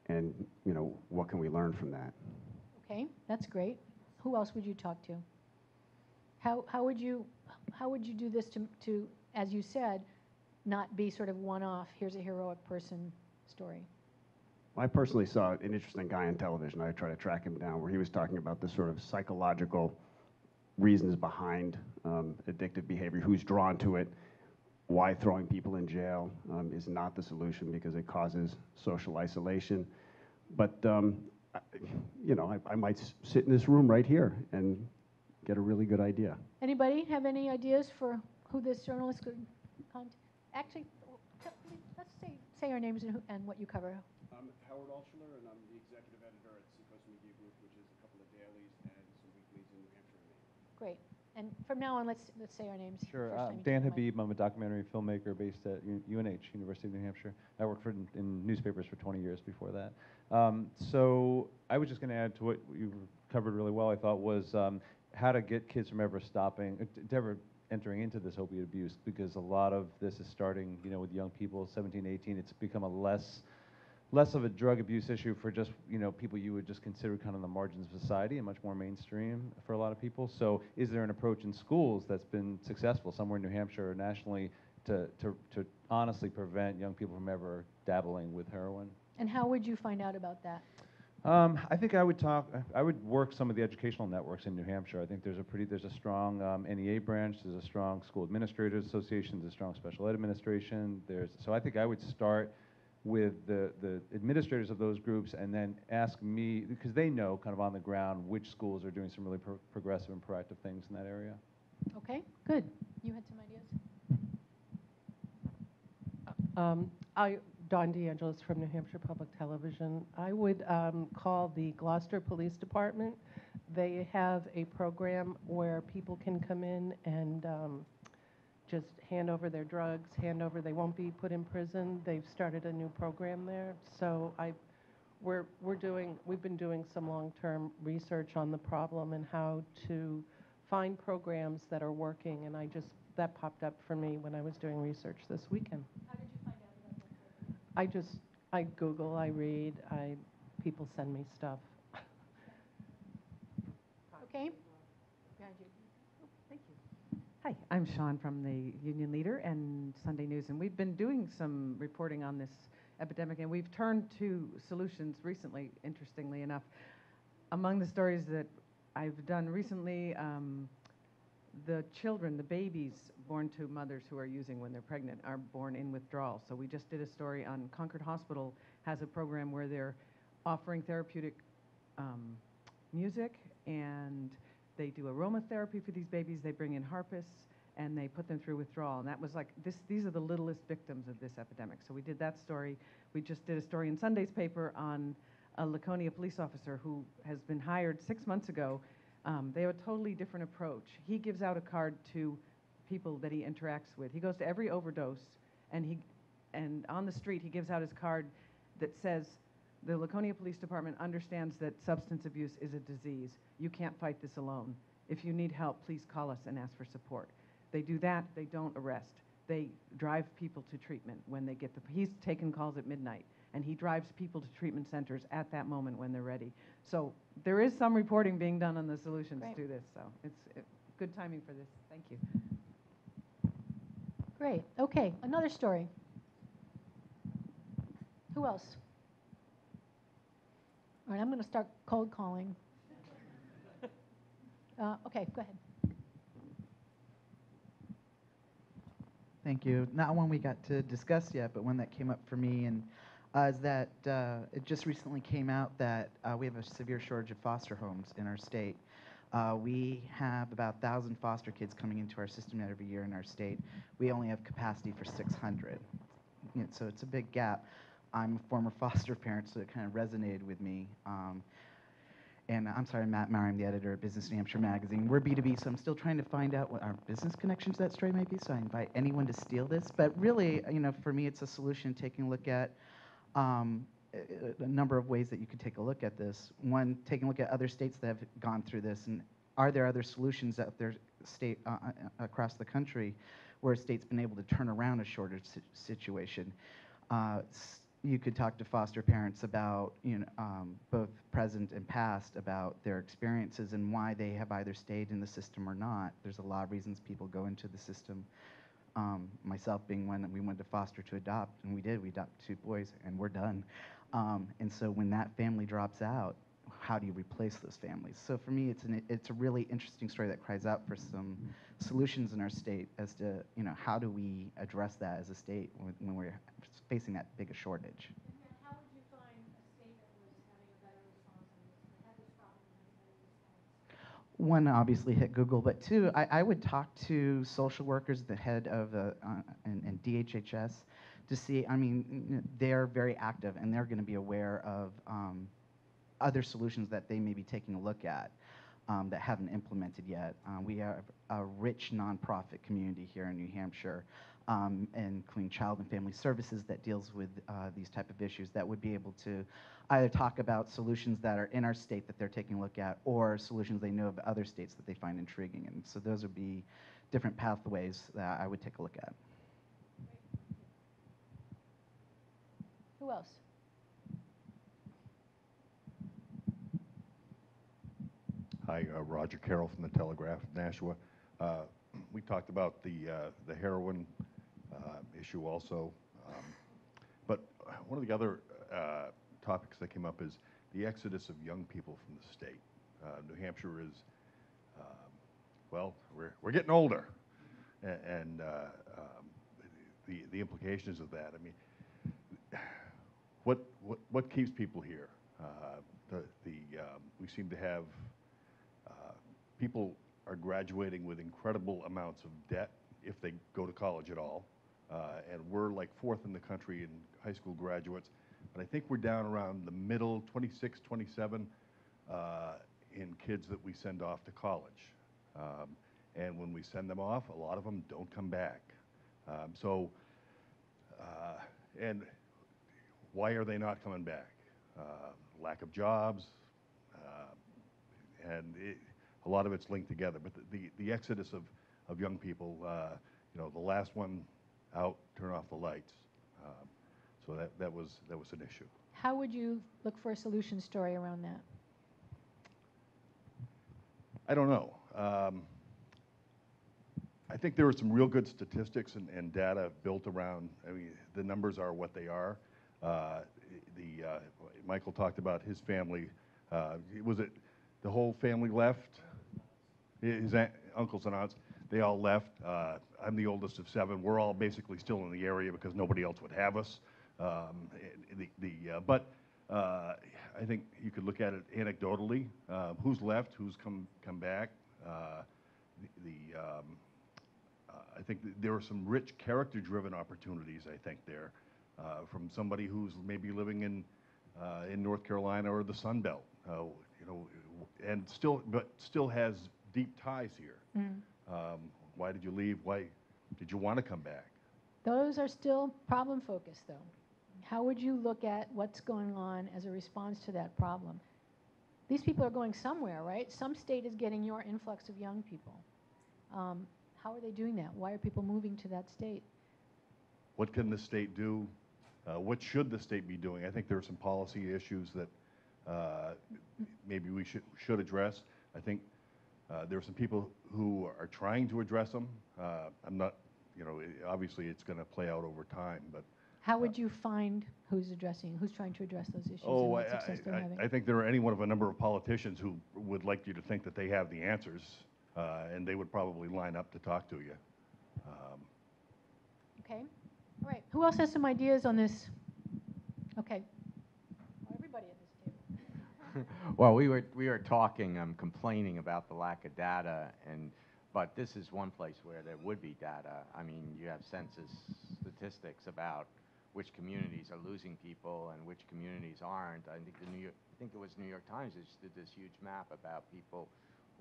And, you know, what can we learn from that? Okay, that's great. Who else would you talk to? How would you do this to as you said, not be sort of one-off, here's a heroic person story? I personally saw an interesting guy on television, I tried to track him down, where he was talking about the sort of psychological reasons behind addictive behavior, who's drawn to it, why throwing people in jail is not the solution because it causes social isolation. But, you know, I might sit in this room right here and get a really good idea. Anybody have any ideas for who this journalist could contact? Actually, let's say our names and, who, and what you cover. I'm Howard Altshuler, and I'm the executive editor at Seacoast Media Group, which is a couple of dailies and some weeklies in New Hampshire and Maine. Great. And from now on, let's say our names. Sure. Dan Habib. I'm a documentary filmmaker based at UNH, University of New Hampshire. I worked for in newspapers for 20 years before that. So I was just going to add to what you covered really well, I thought, was how to get kids from ever stopping, ever entering into this opiate abuse, because a lot of this is starting, you know, with young people, 17, 18. It's become a less of a drug abuse issue for just, you know, people you would just consider kind of the margins of society and much more mainstream for a lot of people. So is there an approach in schools that's been successful somewhere in New Hampshire or nationally to honestly prevent young people from ever dabbling with heroin? And how would you find out about that? I think I would work some of the educational networks in New Hampshire. I think there's a strong NEA branch, there's a strong school administrators association, there's a strong special ed administration. So I think I would start with the administrators of those groups and then ask me, because they know kind of on the ground which schools are doing some really progressive and proactive things in that area. Okay, good. You had some ideas? Don DeAngelis from New Hampshire Public Television. I would call the Gloucester Police Department. They have a program where people can come in and just hand over their drugs, they won't be put in prison. They've started a new program there. So we've been doing some long-term research on the problem and how to find programs that are working. And that popped up for me when I was doing research this weekend. How did you find out about that? I Google, I read, people send me stuff. Okay. Hi, I'm Sean from the Union Leader and Sunday News, and we've been doing some reporting on this epidemic, and we've turned to solutions recently, interestingly enough. Among the stories that I've done recently, the children, the babies born to mothers who are using when they're pregnant are born in withdrawal. So we just did a story on Concord Hospital has a program where they're offering therapeutic music, and they do aromatherapy for these babies, they bring in harpists, and they put them through withdrawal. And that was like, these are the littlest victims of this epidemic. So we did that story. We just did a story in Sunday's paper on a Laconia police officer who has been hired 6 months ago. They have a totally different approach. He gives out a card to people that he interacts with. He goes to every overdose, and on the street he gives out his card that says, the Laconia Police Department understands that substance abuse is a disease. You can't fight this alone. If you need help, please call us and ask for support. They do that, they don't arrest. They drive people to treatment when they get he's taken calls at midnight, and he drives people to treatment centers at that moment when they're ready. So there is some reporting being done on the solutions to this, so it's good timing for this. Thank you. Great, okay, another story. Who else? All right, I'm going to start cold calling. Okay, go ahead. Thank you. Not one we got to discuss yet, but one that came up for me, and is that it just recently came out that we have a severe shortage of foster homes in our state. We have about 1,000 foster kids coming into our system every year in our state. We only have capacity for 600, so it's a big gap. I'm a former foster parent, so it kind of resonated with me. And I'm sorry, Matt Maurer, I'm the editor of Business New Hampshire Magazine. We're B2B, so I'm still trying to find out what our business connections to that story might be, so I invite anyone to steal this. But really, you know, for me, it's a solution taking a look at a number of ways that you could take a look at this. One, taking a look at other states that have gone through this, and are there other solutions out there state, across the country where a state's been able to turn around a shortage situation? You could talk to foster parents about, you know, both present and past, about their experiences and why they have either stayed in the system or not. There's a lot of reasons people go into the system. myself being one that we went to foster to adopt, and we did. We adopted 2 boys, and we're done. And so when that family drops out, how do you replace those families? So for me, it's a really interesting story that cries out for some solutions in our state as to, you know, how do we address that as a state when we're facing that big a shortage. How would you find a state that was having a better response on this problem? One, obviously hit Google, but 2, I would talk to social workers, the head of and DHHS, to see. I mean, they're very active, and they're going to be aware of other solutions that they may be taking a look at that haven't implemented yet. We have a rich nonprofit community here in New Hampshire, including Child and Family Services, that deals with these type of issues, that would be able to either talk about solutions that are in our state that they're taking a look at, or solutions they know of other states that they find intriguing. And so those would be different pathways that I would take a look at. Who else? Hi, Roger Carroll from the Telegraph of Nashua. We talked about the heroin issue also, but one of the other topics that came up is the exodus of young people from the state. New Hampshire is, well, we're getting older, and the implications of that. I mean, what keeps people here? We seem to have. People are graduating with incredible amounts of debt if they go to college at all, and we're like 4th in the country in high school graduates, but I think we're down around the middle, 26, 27, in kids that we send off to college. And when we send them off, a lot of them don't come back. And why are they not coming back? Lack of jobs, and a lot of it's linked together, but the exodus of young people, you know, the last one out, turn off the lights. So that was an issue. How would you look for a solution story around that? I don't know. I think there are some real good statistics and data built around, I mean, the numbers are what they are. Michael talked about his family. Was it the whole family left? His uncles and aunts, they all left. I'm the oldest of 7. We're all basically still in the area because nobody else would have us. I think you could look at it anecdotally. Who's left? Who's come back? I think there are some rich character-driven opportunities, I think, there from somebody who's maybe living in North Carolina or the Sun Belt, you know, and still has deep ties here. Mm. Why did you leave? Why did you want to come back? Those are still problem focused, though. How would you look at what's going on as a response to that problem? These people are going somewhere, right? Some state is getting your influx of young people. How are they doing that? Why are people moving to that state? What can the state do? What should the state be doing? I think there are some policy issues that maybe we should address. I think there are some people who are trying to address them. I'm not, you know, obviously it's going to play out over time, but. How would you find who's trying to address those issues? Oh, and what success they're having? I think there are any one of a number of politicians who would like you to think that they have the answers, and they would probably line up to talk to you. Okay. All right. Who else has some ideas on this? Okay. Well, everybody at this table. Well, we were talking, complaining about the lack of data, but this is one place where there would be data. I mean, you have census statistics about which communities are losing people and which communities aren't. I think it was New York Times that just did this huge map about people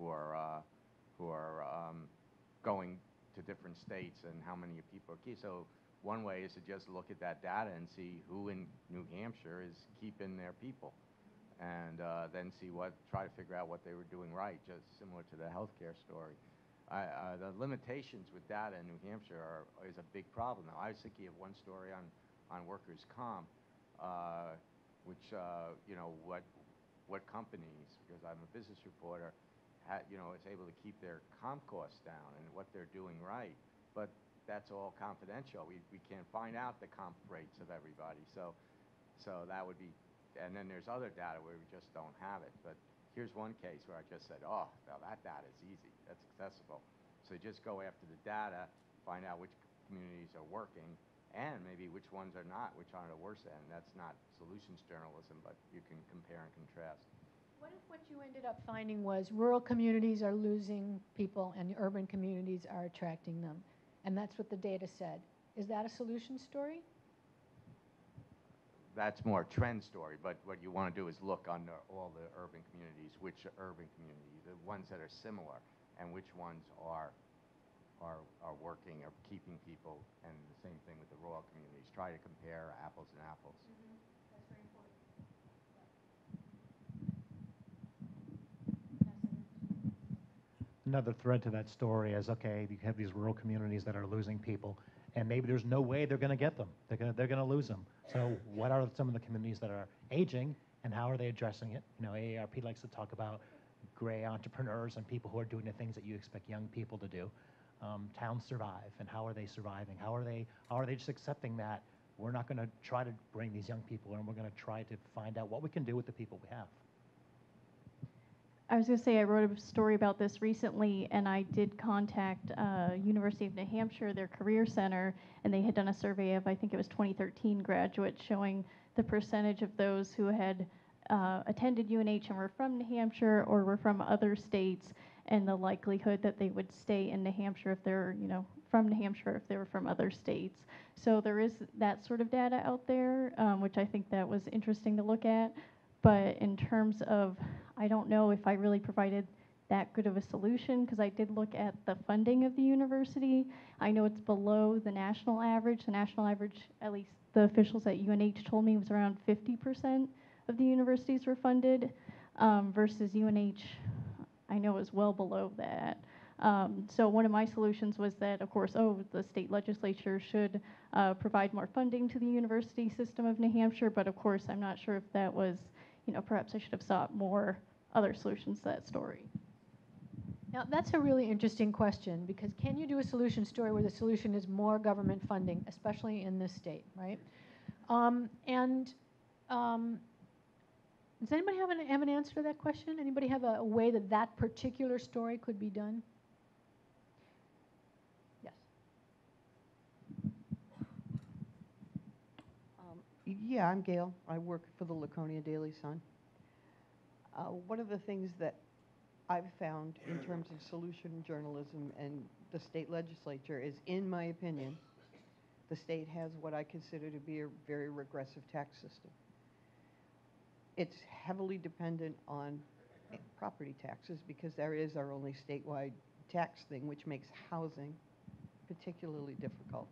who are going to different states and how many people are key. So. One way is to just look at that data and see who in New Hampshire is keeping their people, and then try to figure out what they were doing right, just similar to the healthcare story. The limitations with data in New Hampshire is a big problem. Now, I was thinking of one story on workers' comp, which you know, what companies, because I'm a business reporter, you know, is able to keep their comp costs down and what they're doing right, but. that's all confidential. We can't find out the comp rates of everybody. So that would be, and then there's other data where we just don't have it. But here's one case where I just said, oh, now that data is easy. That's accessible. So just go after the data, find out which communities are working, and maybe which ones are not, which are on the worse end. That's not solutions journalism, but you can compare and contrast. What if what you ended up finding was rural communities are losing people and urban communities are attracting them? And that's what the data said. Is that a solution story? That's more a trend story, but what you want to do is look on all the urban communities, which urban communities, the ones that are similar, and which ones are working or keeping people, and the same thing with the rural communities. Try to compare apples and apples. Mm-hmm. That's very important. Another thread to that story is, okay, you have these rural communities that are losing people, and maybe there's no way they're going to get them. They're going to lose them. So what are some of the communities that are aging, and how are they addressing it? You know, AARP likes to talk about gray entrepreneurs and people who are doing the things that you expect young people to do. Towns survive, and how are they surviving? How are they just accepting that we're not going to try to bring these young people in, we're going to try to find out what we can do with the people we have? I was going to say, I wrote a story about this recently, and I did contact University of New Hampshire, their career center, and they had done a survey of, I think it was 2013 graduates, showing the percentage of those who had attended UNH and were from New Hampshire or were from other states, and the likelihood that they would stay in New Hampshire if they're, you know, from New Hampshire if they were from other states. So there is that sort of data out there, which I think that was interesting to look at. But in terms of, I don't know if I really provided that good of a solution, because I did look at the funding of the university. I know it's below the national average. The national average, at least the officials at UNH told me, was around 50% of the universities were funded, versus UNH, I know, is well below that. So one of my solutions was that, of course, the state legislature should provide more funding to the university system of New Hampshire, but of course I'm not sure if that was, you know, perhaps I should have sought more other solutions to that story. Now, that's a really interesting question, because can you do a solution story where the solution is more government funding, especially in this state, right? Does anybody have an answer to that question? Anybody have a way that that particular story could be done? Yes. Yeah, I'm Gail. I work for the Laconia Daily Sun. One of the things that I've found in terms of solution journalism and the state legislature is, in my opinion, the state has what I consider to be a very regressive tax system. It's heavily dependent on property taxes, because there is our only statewide tax thing, which makes housing particularly difficult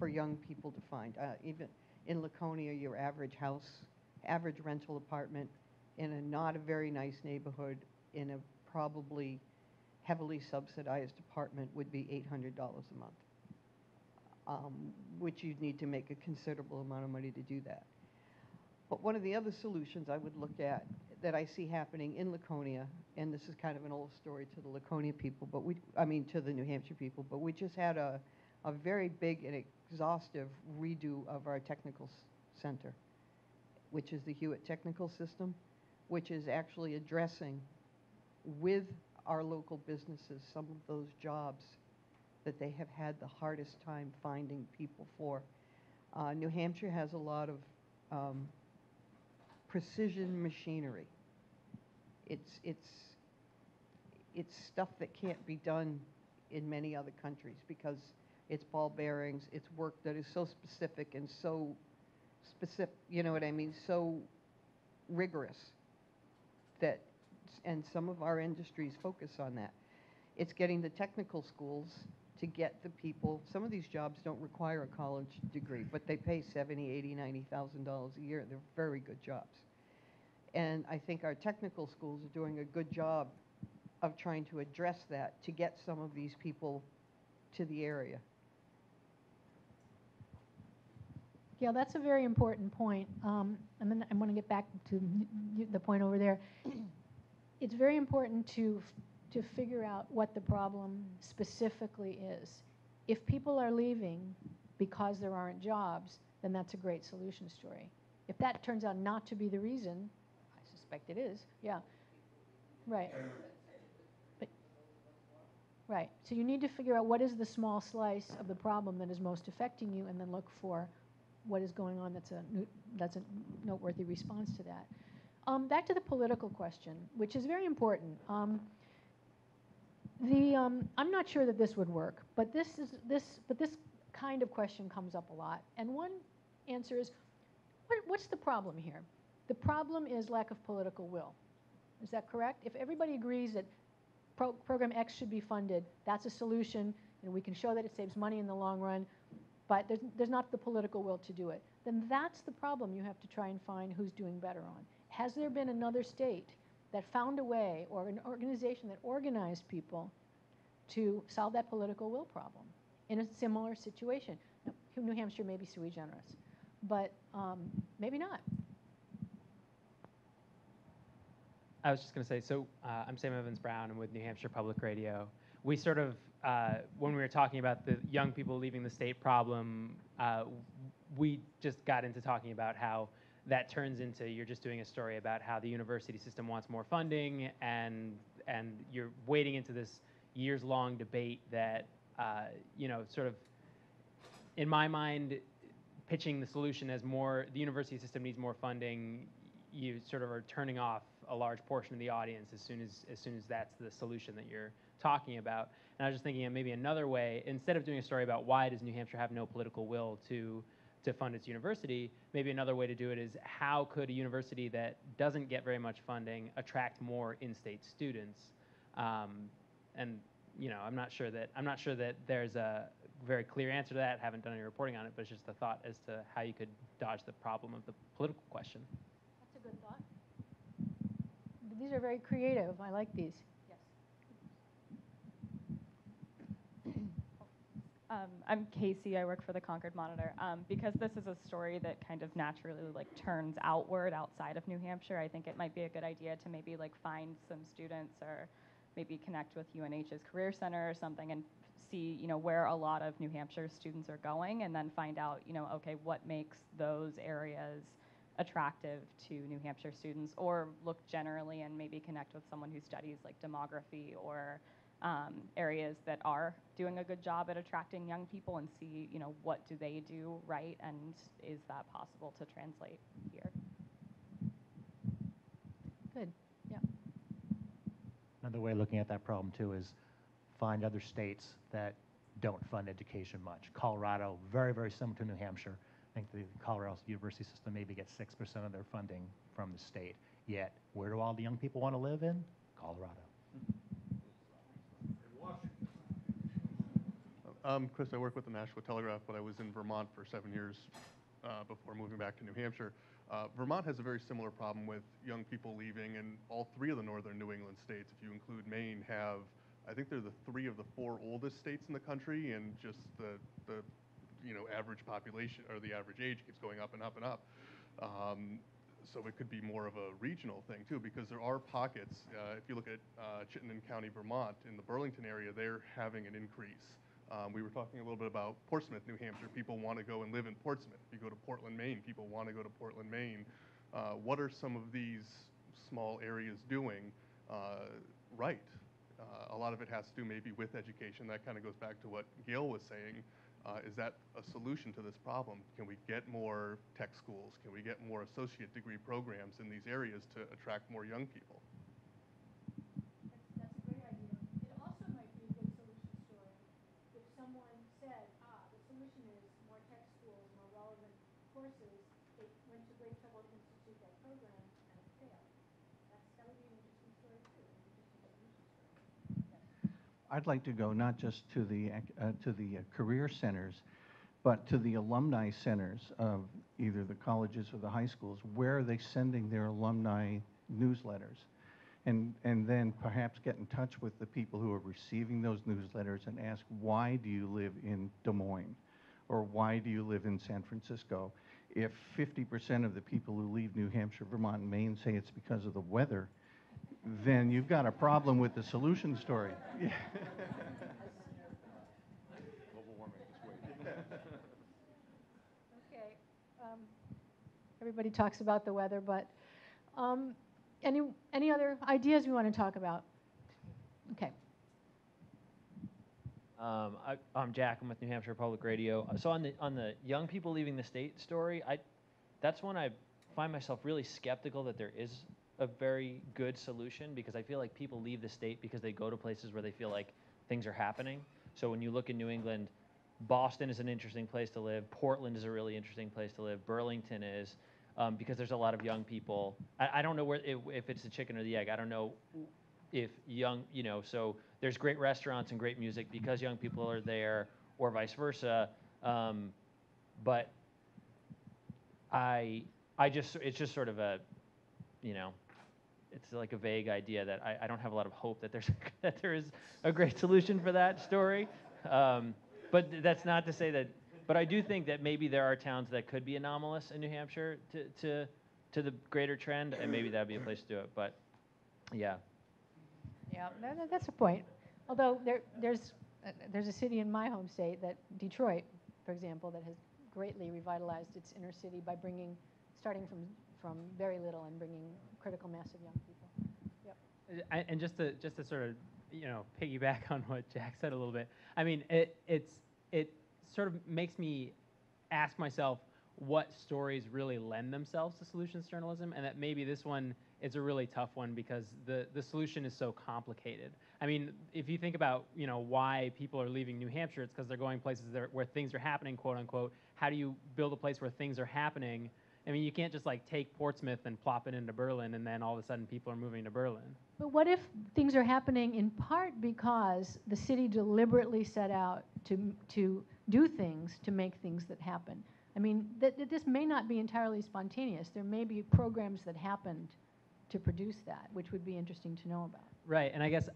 for young people to find. Even in Laconia, your average house, average rental apartment in a not a very nice neighborhood in a probably heavily subsidized apartment would be $800 a month, which you'd need to make a considerable amount of money to do that. But one of the other solutions I would look at that I see happening in Laconia, and this is kind of an old story to the Laconia people, but to the New Hampshire people, but we just had a very big and exhaustive redo of our technical center, which is the Hewitt Technical System, which is actually addressing with our local businesses some of those jobs that they have had the hardest time finding people for. New Hampshire has a lot of precision machinery. It's stuff that can't be done in many other countries, because it's ball bearings, it's work that is so specific and so specific, you know what I mean, so rigorous that, and some of our industries focus on that. It's getting the technical schools to get the people. Some of these jobs don't require a college degree, but they pay $70,000, $80,000, $90,000 a year. They're very good jobs. And I think our technical schools are doing a good job of trying to address that to get some of these people to the area. Yeah, that's a very important point. And then I'm going to get back to the point over there. It's very important to figure out what the problem specifically is. If people are leaving because there aren't jobs, then that's a great solution story. If that turns out not to be the reason, I suspect it is, yeah, right. But, right, so you need to figure out what is the small slice of the problem that is most affecting you, and then look for what is going on that's a noteworthy response to that. Back to the political question, which is very important. I'm not sure that this would work, but this kind of question comes up a lot. And one answer is, what's the problem here? The problem is lack of political will. Is that correct? If everybody agrees that program X should be funded, that's a solution, and we can show that it saves money in the long run, but there's not the political will to do it. Then that's the problem you have to try and find who's doing better on. Has there been another state that found a way, or an organization that organized people to solve that political will problem in a similar situation? Now, New Hampshire may be sui generis, but maybe not. I was just going to say, so I'm Sam Evans-Brown. I'm with New Hampshire Public Radio. We sort of, when we were talking about the young people leaving the state problem, we just got into talking about how that turns into you're just doing a story about how the university system wants more funding, and you're wading into this years-long debate that, you know, sort of, in my mind, pitching the solution as more, the university system needs more funding, you sort of are turning off a large portion of the audience as soon as that's the solution that you're talking about. And I was just thinking maybe another way, instead of doing a story about why does New Hampshire have no political will to fund its university, maybe another way to do it is how could a university that doesn't get very much funding attract more in-state students? And you know, I'm not sure that there's a very clear answer to that. I haven't done any reporting on it, but it's just a thought as to how you could dodge the problem of the political question. That's a good thought. These are very creative. I like these. I'm Casey, I work for the Concord Monitor. Because this is a story that kind of naturally like turns outward outside of New Hampshire, I think it might be a good idea to maybe like find some students or maybe connect with UNH's Career Center or something and see, you know, where a lot of New Hampshire students are going, and then find out, you know, okay, what makes those areas attractive to New Hampshire students, or look generally and maybe connect with someone who studies like demography or areas that are doing a good job at attracting young people, and see, you know, what do they do right, and is that possible to translate here? Good, yeah. Another way of looking at that problem too is find other states that don't fund education much. Colorado, very, very similar to New Hampshire. I think the Colorado university system maybe gets 6% of their funding from the state. Yet, where do all the young people want to live in? Colorado. Chris, I work with the Nashua Telegraph, but I was in Vermont for 7 years before moving back to New Hampshire. Vermont has a very similar problem with young people leaving, and all three of the northern New England states, if you include Maine, have, I think they're the three of the four oldest states in the country, and just the you know, average population, or the average age keeps going up and up and up. So it could be more of a regional thing too, because there are pockets. If you look at Chittenden County, Vermont, in the Burlington area, they're having an increase. We were talking a little bit about Portsmouth, New Hampshire. People want to go and live in Portsmouth. If you go to Portland, Maine, people want to go to Portland, Maine. What are some of these small areas doing right? A lot of it has to do maybe with education. That kind of goes back to what Gail was saying. Is that a solution to this problem? Can we get more tech schools? Can we get more associate degree programs in these areas to attract more young people? I'd like to go not just to the career centers, but to the alumni centers of either the colleges or the high schools. Where are they sending their alumni newsletters? And then perhaps get in touch with the people who are receiving those newsletters and ask, why do you live in Des Moines? Or why do you live in San Francisco? If 50% of the people who leave New Hampshire, Vermont, and Maine say it's because of the weather, then you've got a problem with the solution story. Global Everybody talks about the weather, but any other ideas we want to talk about? Okay. I'm Jack. I'm with New Hampshire Public Radio. So on the young people leaving the state story, that's when I find myself really skeptical that there is a very good solution, because I feel like people leave the state because they go to places where they feel like things are happening. So when you look in New England, Boston is an interesting place to live. Portland is a really interesting place to live. Burlington is, because there's a lot of young people. I don't know where if it's the chicken or the egg. I don't know if young, you know, so there's great restaurants and great music because young people are there, or vice versa. But it's just sort of a, you know, it's like a vague idea that I don't have a lot of hope that there is a great solution for that story. But that's not to say that, but I do think that maybe there are towns that could be anomalous in New Hampshire to the greater trend, and maybe that'd be a place to do it. But yeah. Yeah, no, that's a point. Although there's a city in my home state, that Detroit, for example, that has greatly revitalized its inner city by bringing, starting from very little and bringing critical mass of young people. Yep. And just to sort of, you know, piggyback on what Jack said a little bit. I mean, it sort of makes me ask myself what stories really lend themselves to solutions journalism, and that maybe this one is a really tough one because the solution is so complicated. I mean, if you think about, you know, why people are leaving New Hampshire, it's because they're going places where things are happening, quote unquote. How do you build a place where things are happening? I mean, you can't just like take Portsmouth and plop it into Berlin, and then all of a sudden people are moving to Berlin. But what if things are happening in part because the city deliberately set out to do things, to make things that happen? I mean, this may not be entirely spontaneous. There may be programs that happened to produce that, which would be interesting to know about. Right, and I guess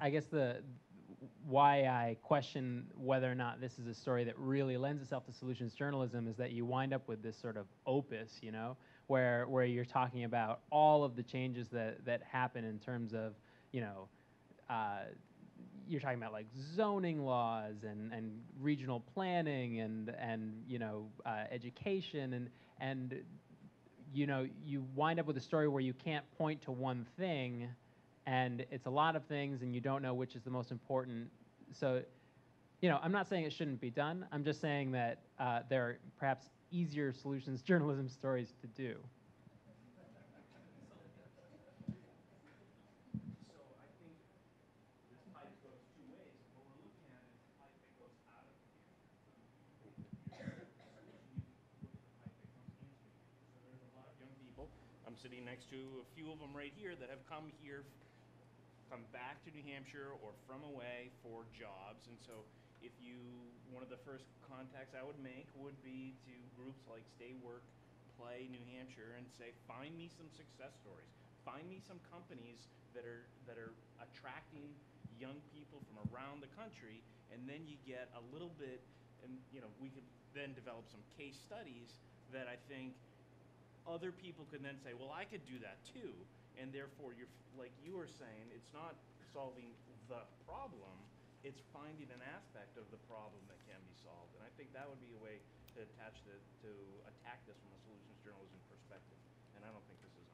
why I question whether or not this is a story that really lends itself to solutions journalism is that you wind up with this sort of opus, you know, where you're talking about all of the changes that happen in terms of, you know, you're talking about like zoning laws and regional planning and you know, education and you know, you wind up with a story where you can't point to one thing, and it's a lot of things, and you don't know which is the most important. So, you know, I'm not saying it shouldn't be done. I'm just saying that there are perhaps easier solutions journalism stories to do. So I think this pipe goes two ways. What we're looking at is the pipe that goes out of here. So there's a lot of young people. I'm sitting next to a few of them right here that have come here, come back to New Hampshire or from away for jobs. And so if you, one of the first contacts I would make would be to groups like Stay Work, Play New Hampshire, and say, find me some success stories. Find me some companies that are attracting young people from around the country, and then you get a little bit, and you know, we could then develop some case studies that I think other people could then say, well, I could do that too. And therefore, you're, like you were saying, it's not solving the problem, it's finding an aspect of the problem that can be solved. And I think that would be a way to attack this from a solutions journalism perspective. And I don't think this is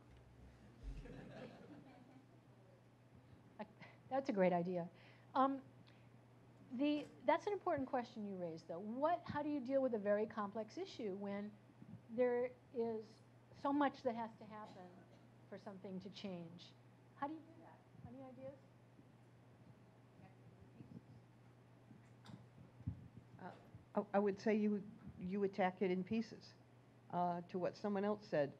on. That's a great idea. That's an important question you raised, though. How do you deal with a very complex issue when there is so much that has to happen for something to change? How do you do that? Any ideas? I would say you attack it in pieces. To what someone else said,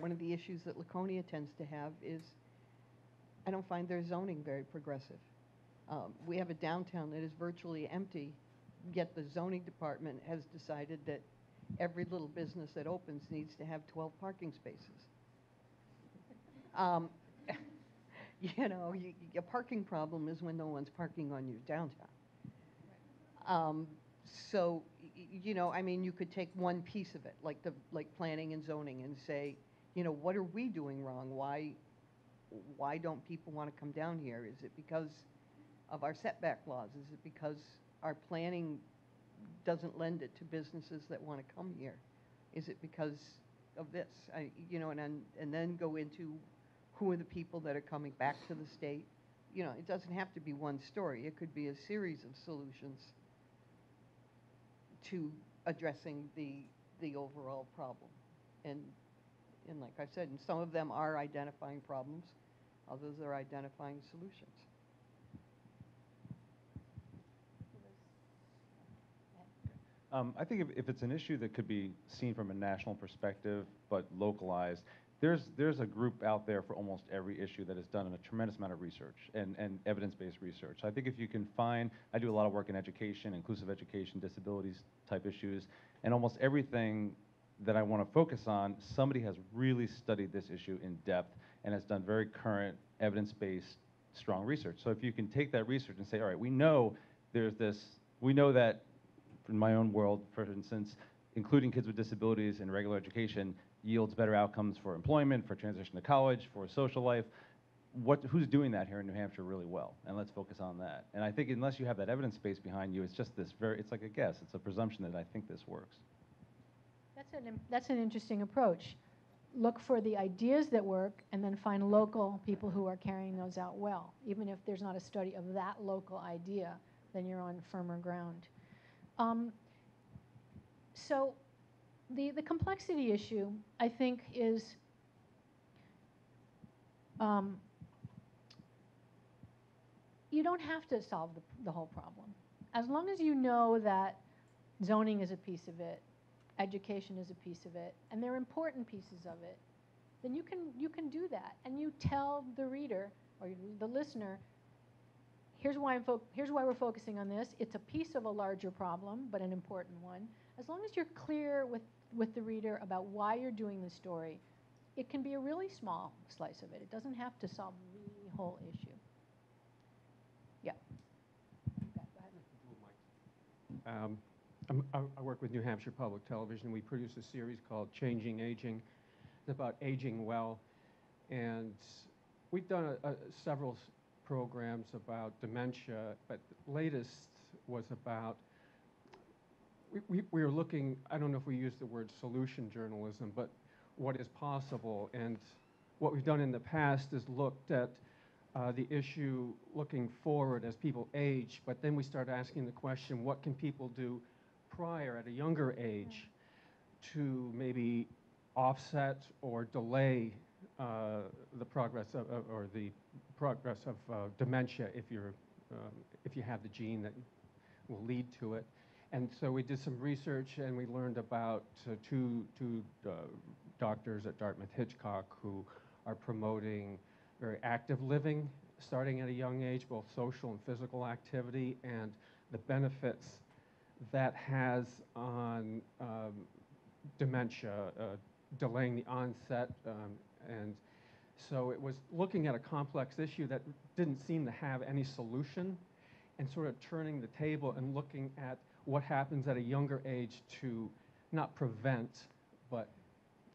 one of the issues that Laconia tends to have is, I don't find their zoning very progressive. We have a downtown that is virtually empty, yet the zoning department has decided that every little business that opens needs to have 12 parking spaces. You know, your parking problem is when no one's parking on your downtown. So, you know, I mean, you could take one piece of it, like planning and zoning, and say, you know, what are we doing wrong? Why don't people want to come down here? Is it because of our setback laws? Is it because our planning doesn't lend it to businesses that want to come here? Is it because of this, you know, and then go into who are the people that are coming back to the state. You know, it doesn't have to be one story. It could be a series of solutions to addressing the overall problem. And like I said, and some of them are identifying problems, others are identifying solutions. I think if it's an issue that could be seen from a national perspective but localized, there's a group out there for almost every issue that is done in a tremendous amount of research and evidence-based research. So I think if you can find, I do a lot of work in education, inclusive education, disabilities type issues, and almost everything that I want to focus on, somebody has really studied this issue in depth and has done very current evidence-based strong research. So if you can take that research and say, all right, we know there's this, we know that in my own world, for instance, including kids with disabilities in regular education yields better outcomes for employment, for transition to college, for social life. Who's doing that here in New Hampshire really well? And let's focus on that. And I think unless you have that evidence base behind you, it's just this very, it's like a guess, it's a presumption that I think this works. That's an interesting approach. Look for the ideas that work and then find local people who are carrying those out well. Even if there's not a study of that local idea, then you're on firmer ground. So the complexity issue, I think, is you don't have to solve the whole problem. As long as you know that zoning is a piece of it, education is a piece of it, and they're important pieces of it, then you can do that. And you tell the reader or the listener, here's why we're focusing on this. It's a piece of a larger problem, but an important one. As long as you're clear with the reader about why you're doing the story, it can be a really small slice of it. It doesn't have to solve the whole issue. Yeah. Go ahead. I work with New Hampshire Public Television. We produce a series called Changing Aging. It's about aging well. And we've done several programs about dementia, but the latest was about, we were looking, I don't know if we used the word solution journalism, but what is possible. And what we've done in the past is looked at the issue looking forward as people age, but then we start asking the question, what can people do prior at a younger age to maybe offset or delay the progress of, or the progress of dementia, if you have the gene that will lead to it. And so we did some research, and we learned about two doctors at Dartmouth-Hitchcock who are promoting very active living, starting at a young age, both social and physical activity, and the benefits that has on dementia, delaying the onset, and so it was looking at a complex issue that didn't seem to have any solution, and sort of turning the table and looking at what happens at a younger age to not prevent, but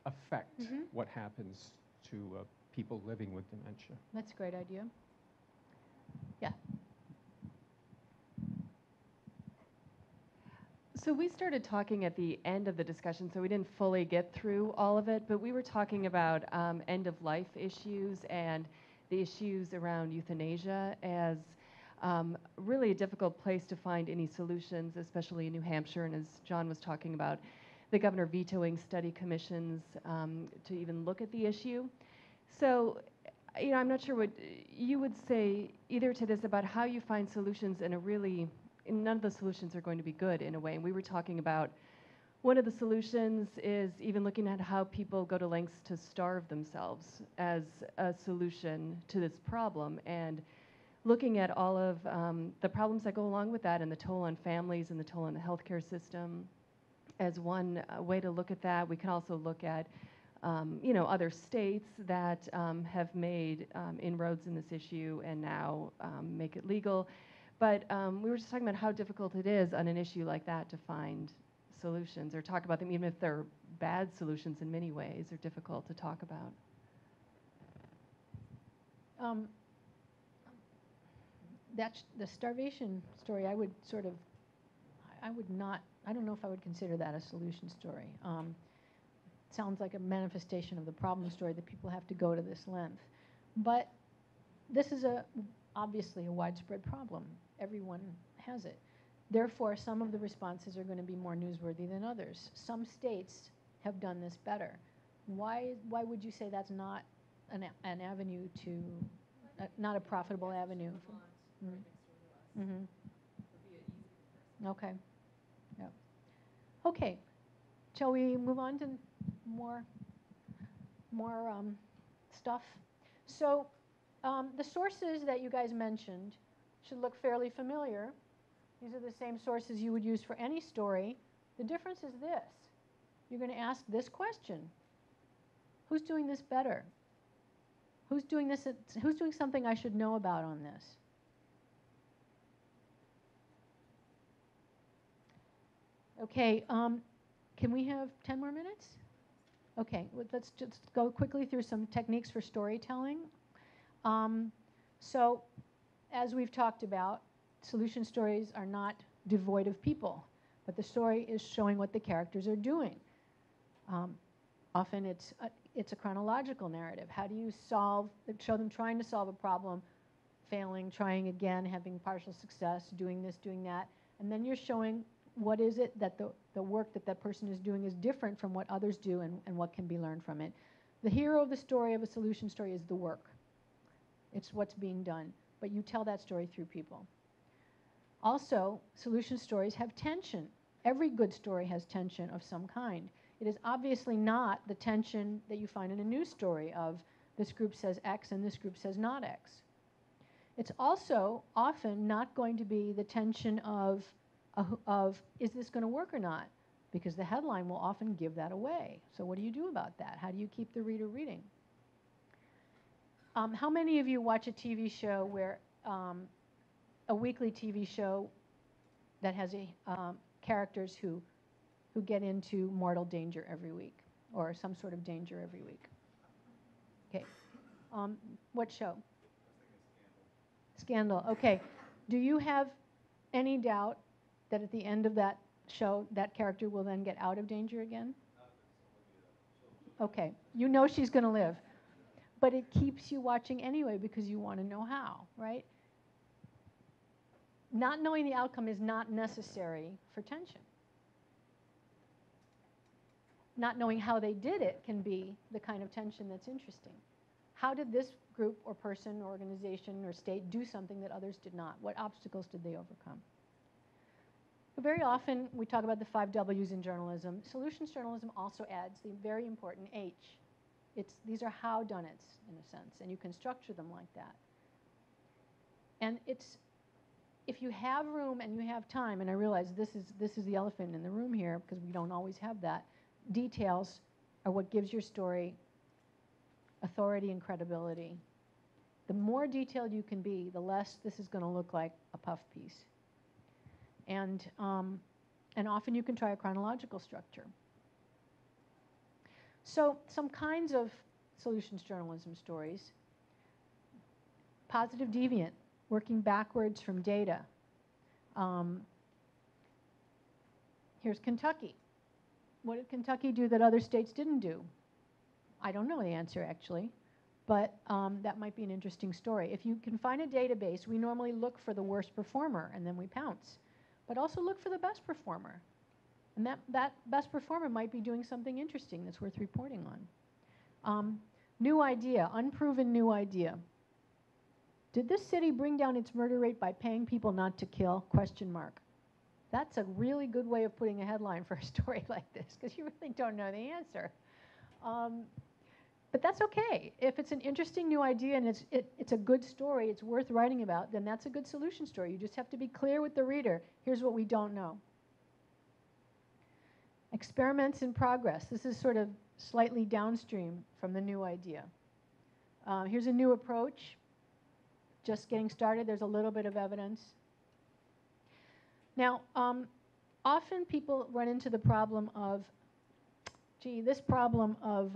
affect what happens to people living with dementia. That's a great idea. Yeah. So we started talking at the end of the discussion, so we didn't fully get through all of it, but we were talking about end-of-life issues and the issues around euthanasia as really a difficult place to find any solutions, especially in New Hampshire. And as John was talking about, the governor vetoing study commissions to even look at the issue. So, you know, I'm not sure what you would say either to this about how you find solutions in a really... none of the solutions are going to be good in a way. And we were talking about one of the solutions is even looking at how people go to lengths to starve themselves as a solution to this problem, and looking at all of the problems that go along with that and the toll on families and the toll on the healthcare system as one way to look at that. We can also look at you know, other states that have made inroads in this issue and now make it legal. But we were just talking about how difficult it is on an issue like that to find solutions or talk about them, even if they're bad solutions in many ways, they're difficult to talk about. That's the starvation story. I would sort of, I would not, I don't know if I would consider that a solution story. sounds like a manifestation of the problem story that people have to go to this length. But this is obviously a widespread problem. Everyone has it. Therefore, some of the responses are going to be more newsworthy than others. Some states have done this better. Why would you say that's not an avenue to, not a profitable avenue? Mm-hmm. Mm-hmm. Okay. Yep. Okay. Shall we move on to more stuff? So the sources that you guys mentioned should look fairly familiar. These are the same sources you would use for any story. The difference is this. You're going to ask this question. Who's doing this better? Who's doing this? Who's doing something I should know about on this? Okay, can we have 10 more minutes? Okay, let's just go quickly through some techniques for storytelling. So, as we've talked about, solution stories are not devoid of people, but the story is showing what the characters are doing. Often it's a chronological narrative. How do you show them trying to solve a problem, failing, trying again, having partial success, doing this, doing that, and then you're showing what is it that the work that person is doing is different from what others do and what can be learned from it. The hero of the story of a solution story is the work. It's what's being done, but you tell that story through people. Also, solution stories have tension. Every good story has tension of some kind. It is obviously not the tension that you find in a news story of this group says X and this group says not X. It's also often not going to be the tension of is this going to work or not? Because the headline will often give that away. So what do you do about that? How do you keep the reader reading? How many of you watch a TV show where a weekly TV show that has characters who get into mortal danger every week or some sort of danger every week? Okay. What show? Scandal. Okay. Do you have any doubt that at the end of that show, that character will then get out of danger again? Okay, you know she's going to live. But it keeps you watching anyway because you want to know how, right? Not knowing the outcome is not necessary for tension. Not knowing how they did it can be the kind of tension that's interesting. How did this group or person or organization or state do something that others did not? What obstacles did they overcome? Very often, we talk about the 5 W's in journalism. Solutions journalism also adds the very important H. These are how done it's, in a sense, and you can structure them like that. And if you have room and you have time, and I realize this is the elephant in the room here because we don't always have that, details are what gives your story authority and credibility. The more detailed you can be, the less this is going to look like a puff piece. And often you can try a chronological structure. So some kinds of solutions journalism stories. Positive deviant, working backwards from data. Here's Kentucky. What did Kentucky do that other states didn't do? I don't know the answer, actually. But that might be an interesting story. If you can find a database, we normally look for the worst performer, and then we pounce. But also look for the best performer. And that best performer might be doing something interesting that's worth reporting on. New idea, unproven new idea. Did this city bring down its murder rate by paying people not to kill? Question mark. That's a really good way of putting a headline for a story like this, because you really don't know the answer. But that's okay. If it's an interesting new idea and it's a good story, it's worth writing about, then that's a good solution story. You just have to be clear with the reader. Here's what we don't know. Experiments in progress. This is sort of slightly downstream from the new idea. Here's a new approach. Just getting started. There's a little bit of evidence. Now, often people run into the problem of, gee, this problem of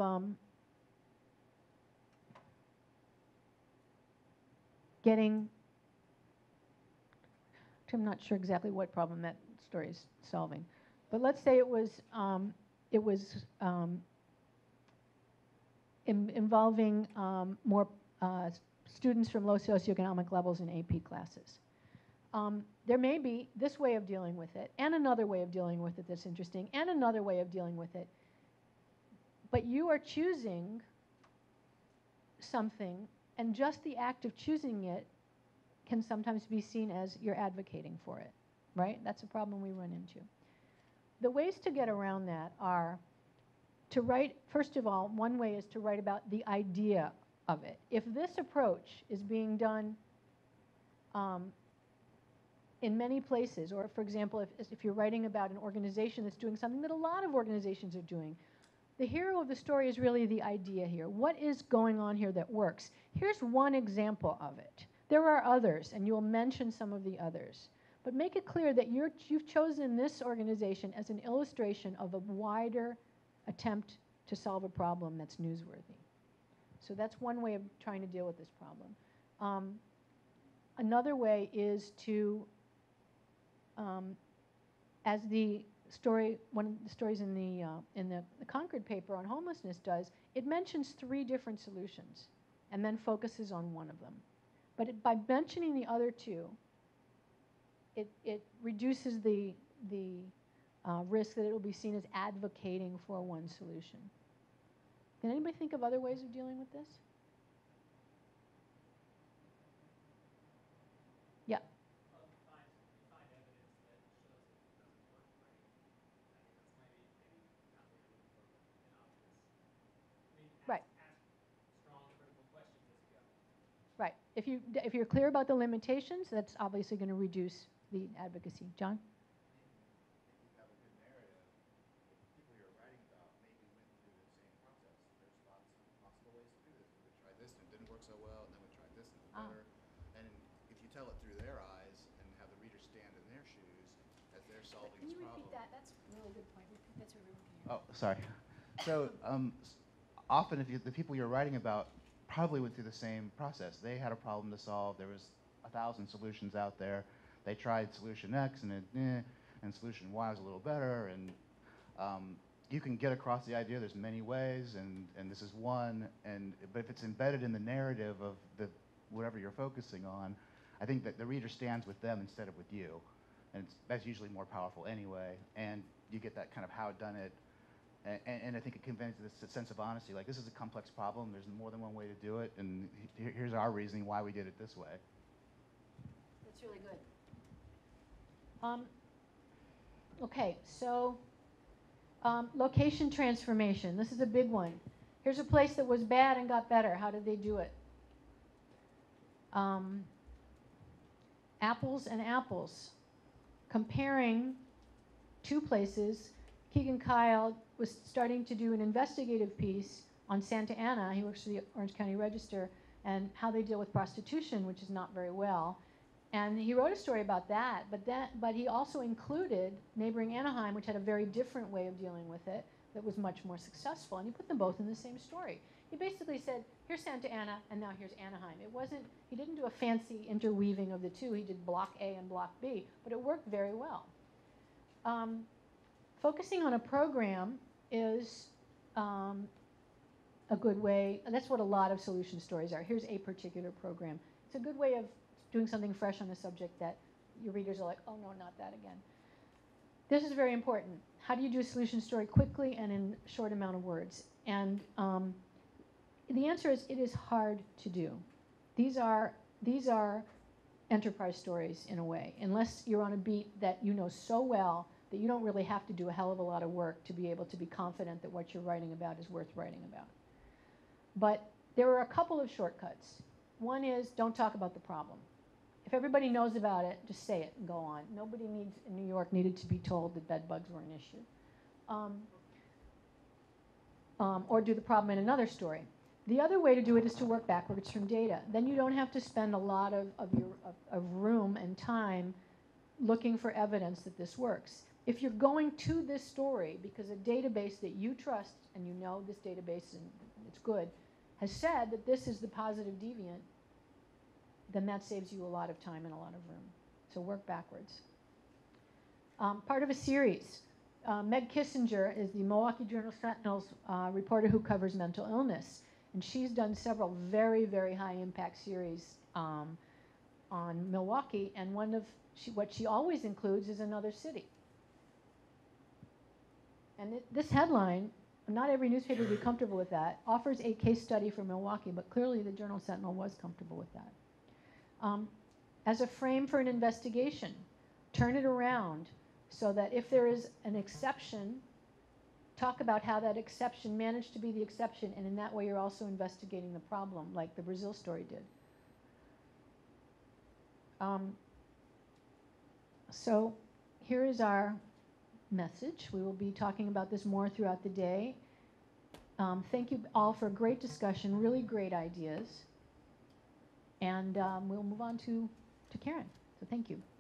getting, I'm not sure exactly what problem that story is solving, but let's say it was involving more students from low socioeconomic levels in AP classes. There may be this way of dealing with it, and another way of dealing with it that's interesting, and another way of dealing with it. But you are choosing something, and just the act of choosing it can sometimes be seen as you're advocating for it, right? That's a problem we run into. The ways to get around that are to write, first of all, one way is to write about the idea of it. If this approach is being done in many places, or for example, if you're writing about an organization that's doing something that a lot of organizations are doing, the hero of the story is really the idea here. What is going on here that works? Here's one example of it. There are others, and you'll mention some of the others. But make it clear that you've chosen this organization as an illustration of a wider attempt to solve a problem that's newsworthy. So that's one way of trying to deal with this problem. Another way is to, as the story, one of the stories in the Concord paper on homelessness does, it mentions three different solutions and then focuses on one of them. But by mentioning the other two, it reduces the risk that it will be seen as advocating for one solution. Can anybody think of other ways of dealing with this? Yeah. Find evidence that shows it doesn't work for you. Right. Ask strong, critical questions as you go. Right. If you're clear about the limitations, that's obviously going to reduce the advocacy. John? Tell it through their eyes and have the reader stand in their shoes as they're solving this problem. Can you repeat that? That's a really good point. That's what we're looking at. Oh, sorry. So often if the people you're writing about probably went through the same process. They had a problem to solve. There was 1,000 solutions out there. They tried solution X and solution Y was a little better. And you can get across the idea there's many ways and this is one. But if it's embedded in the narrative of whatever you're focusing on, I think that the reader stands with them instead of with you, and that's usually more powerful anyway, and you get that kind of how done it, and I think it conveys this sense of honesty, like this is a complex problem, there's more than one way to do it, and here's our reasoning why we did it this way. That's really good. Okay, so location transformation, this is a big one. Here's a place that was bad and got better, how did they do it? Apples and apples, comparing two places. Keegan Kyle was starting to do an investigative piece on Santa Ana. He works for the Orange County Register and how they deal with prostitution, which is not very well. And he wrote a story about that, but he also included neighboring Anaheim, which had a very different way of dealing with it that was much more successful, and he put them both in the same story. He basically said, here's Santa Ana, and now here's Anaheim. It wasn't, he didn't do a fancy interweaving of the two. He did block A and block B, but it worked very well. Focusing on a program is a good way, and that's what a lot of solution stories are. Here's a particular program. It's a good way of doing something fresh on a subject that your readers are like, oh no, not that again. This is very important. How do you do a solution story quickly and in a short amount of words? And the answer is it is hard to do. These are enterprise stories in a way, unless you're on a beat that you know so well that you don't really have to do a hell of a lot of work to be able to be confident that what you're writing about is worth writing about. But there are a couple of shortcuts. One is don't talk about the problem. If everybody knows about it, just say it and go on. Nobody in New York needed to be told that bed bugs were an issue. Or do the problem in another story. The other way to do it is to work backwards from data. Then you don't have to spend a lot of room and time looking for evidence that this works. If you're going to this story because a database that you trust, and you know this database and it's good, has said that this is the positive deviant, then that saves you a lot of time and a lot of room. So work backwards. Part of a series. Meg Kissinger is the Milwaukee Journal Sentinel's reporter who covers mental illness. And she's done several very, very high impact series on Milwaukee, and what she always includes is another city. And this headline, not every newspaper would be comfortable with that, offers a case study for Milwaukee, but clearly the Journal Sentinel was comfortable with that. As a frame for an investigation, turn it around so that if there is an exception, talk about how that exception managed to be the exception, and in that way you're also investigating the problem, like the Brazil story did. So here is our message. We will be talking about this more throughout the day. Thank you all for a great discussion, really great ideas. And we'll move on to Karen. So thank you.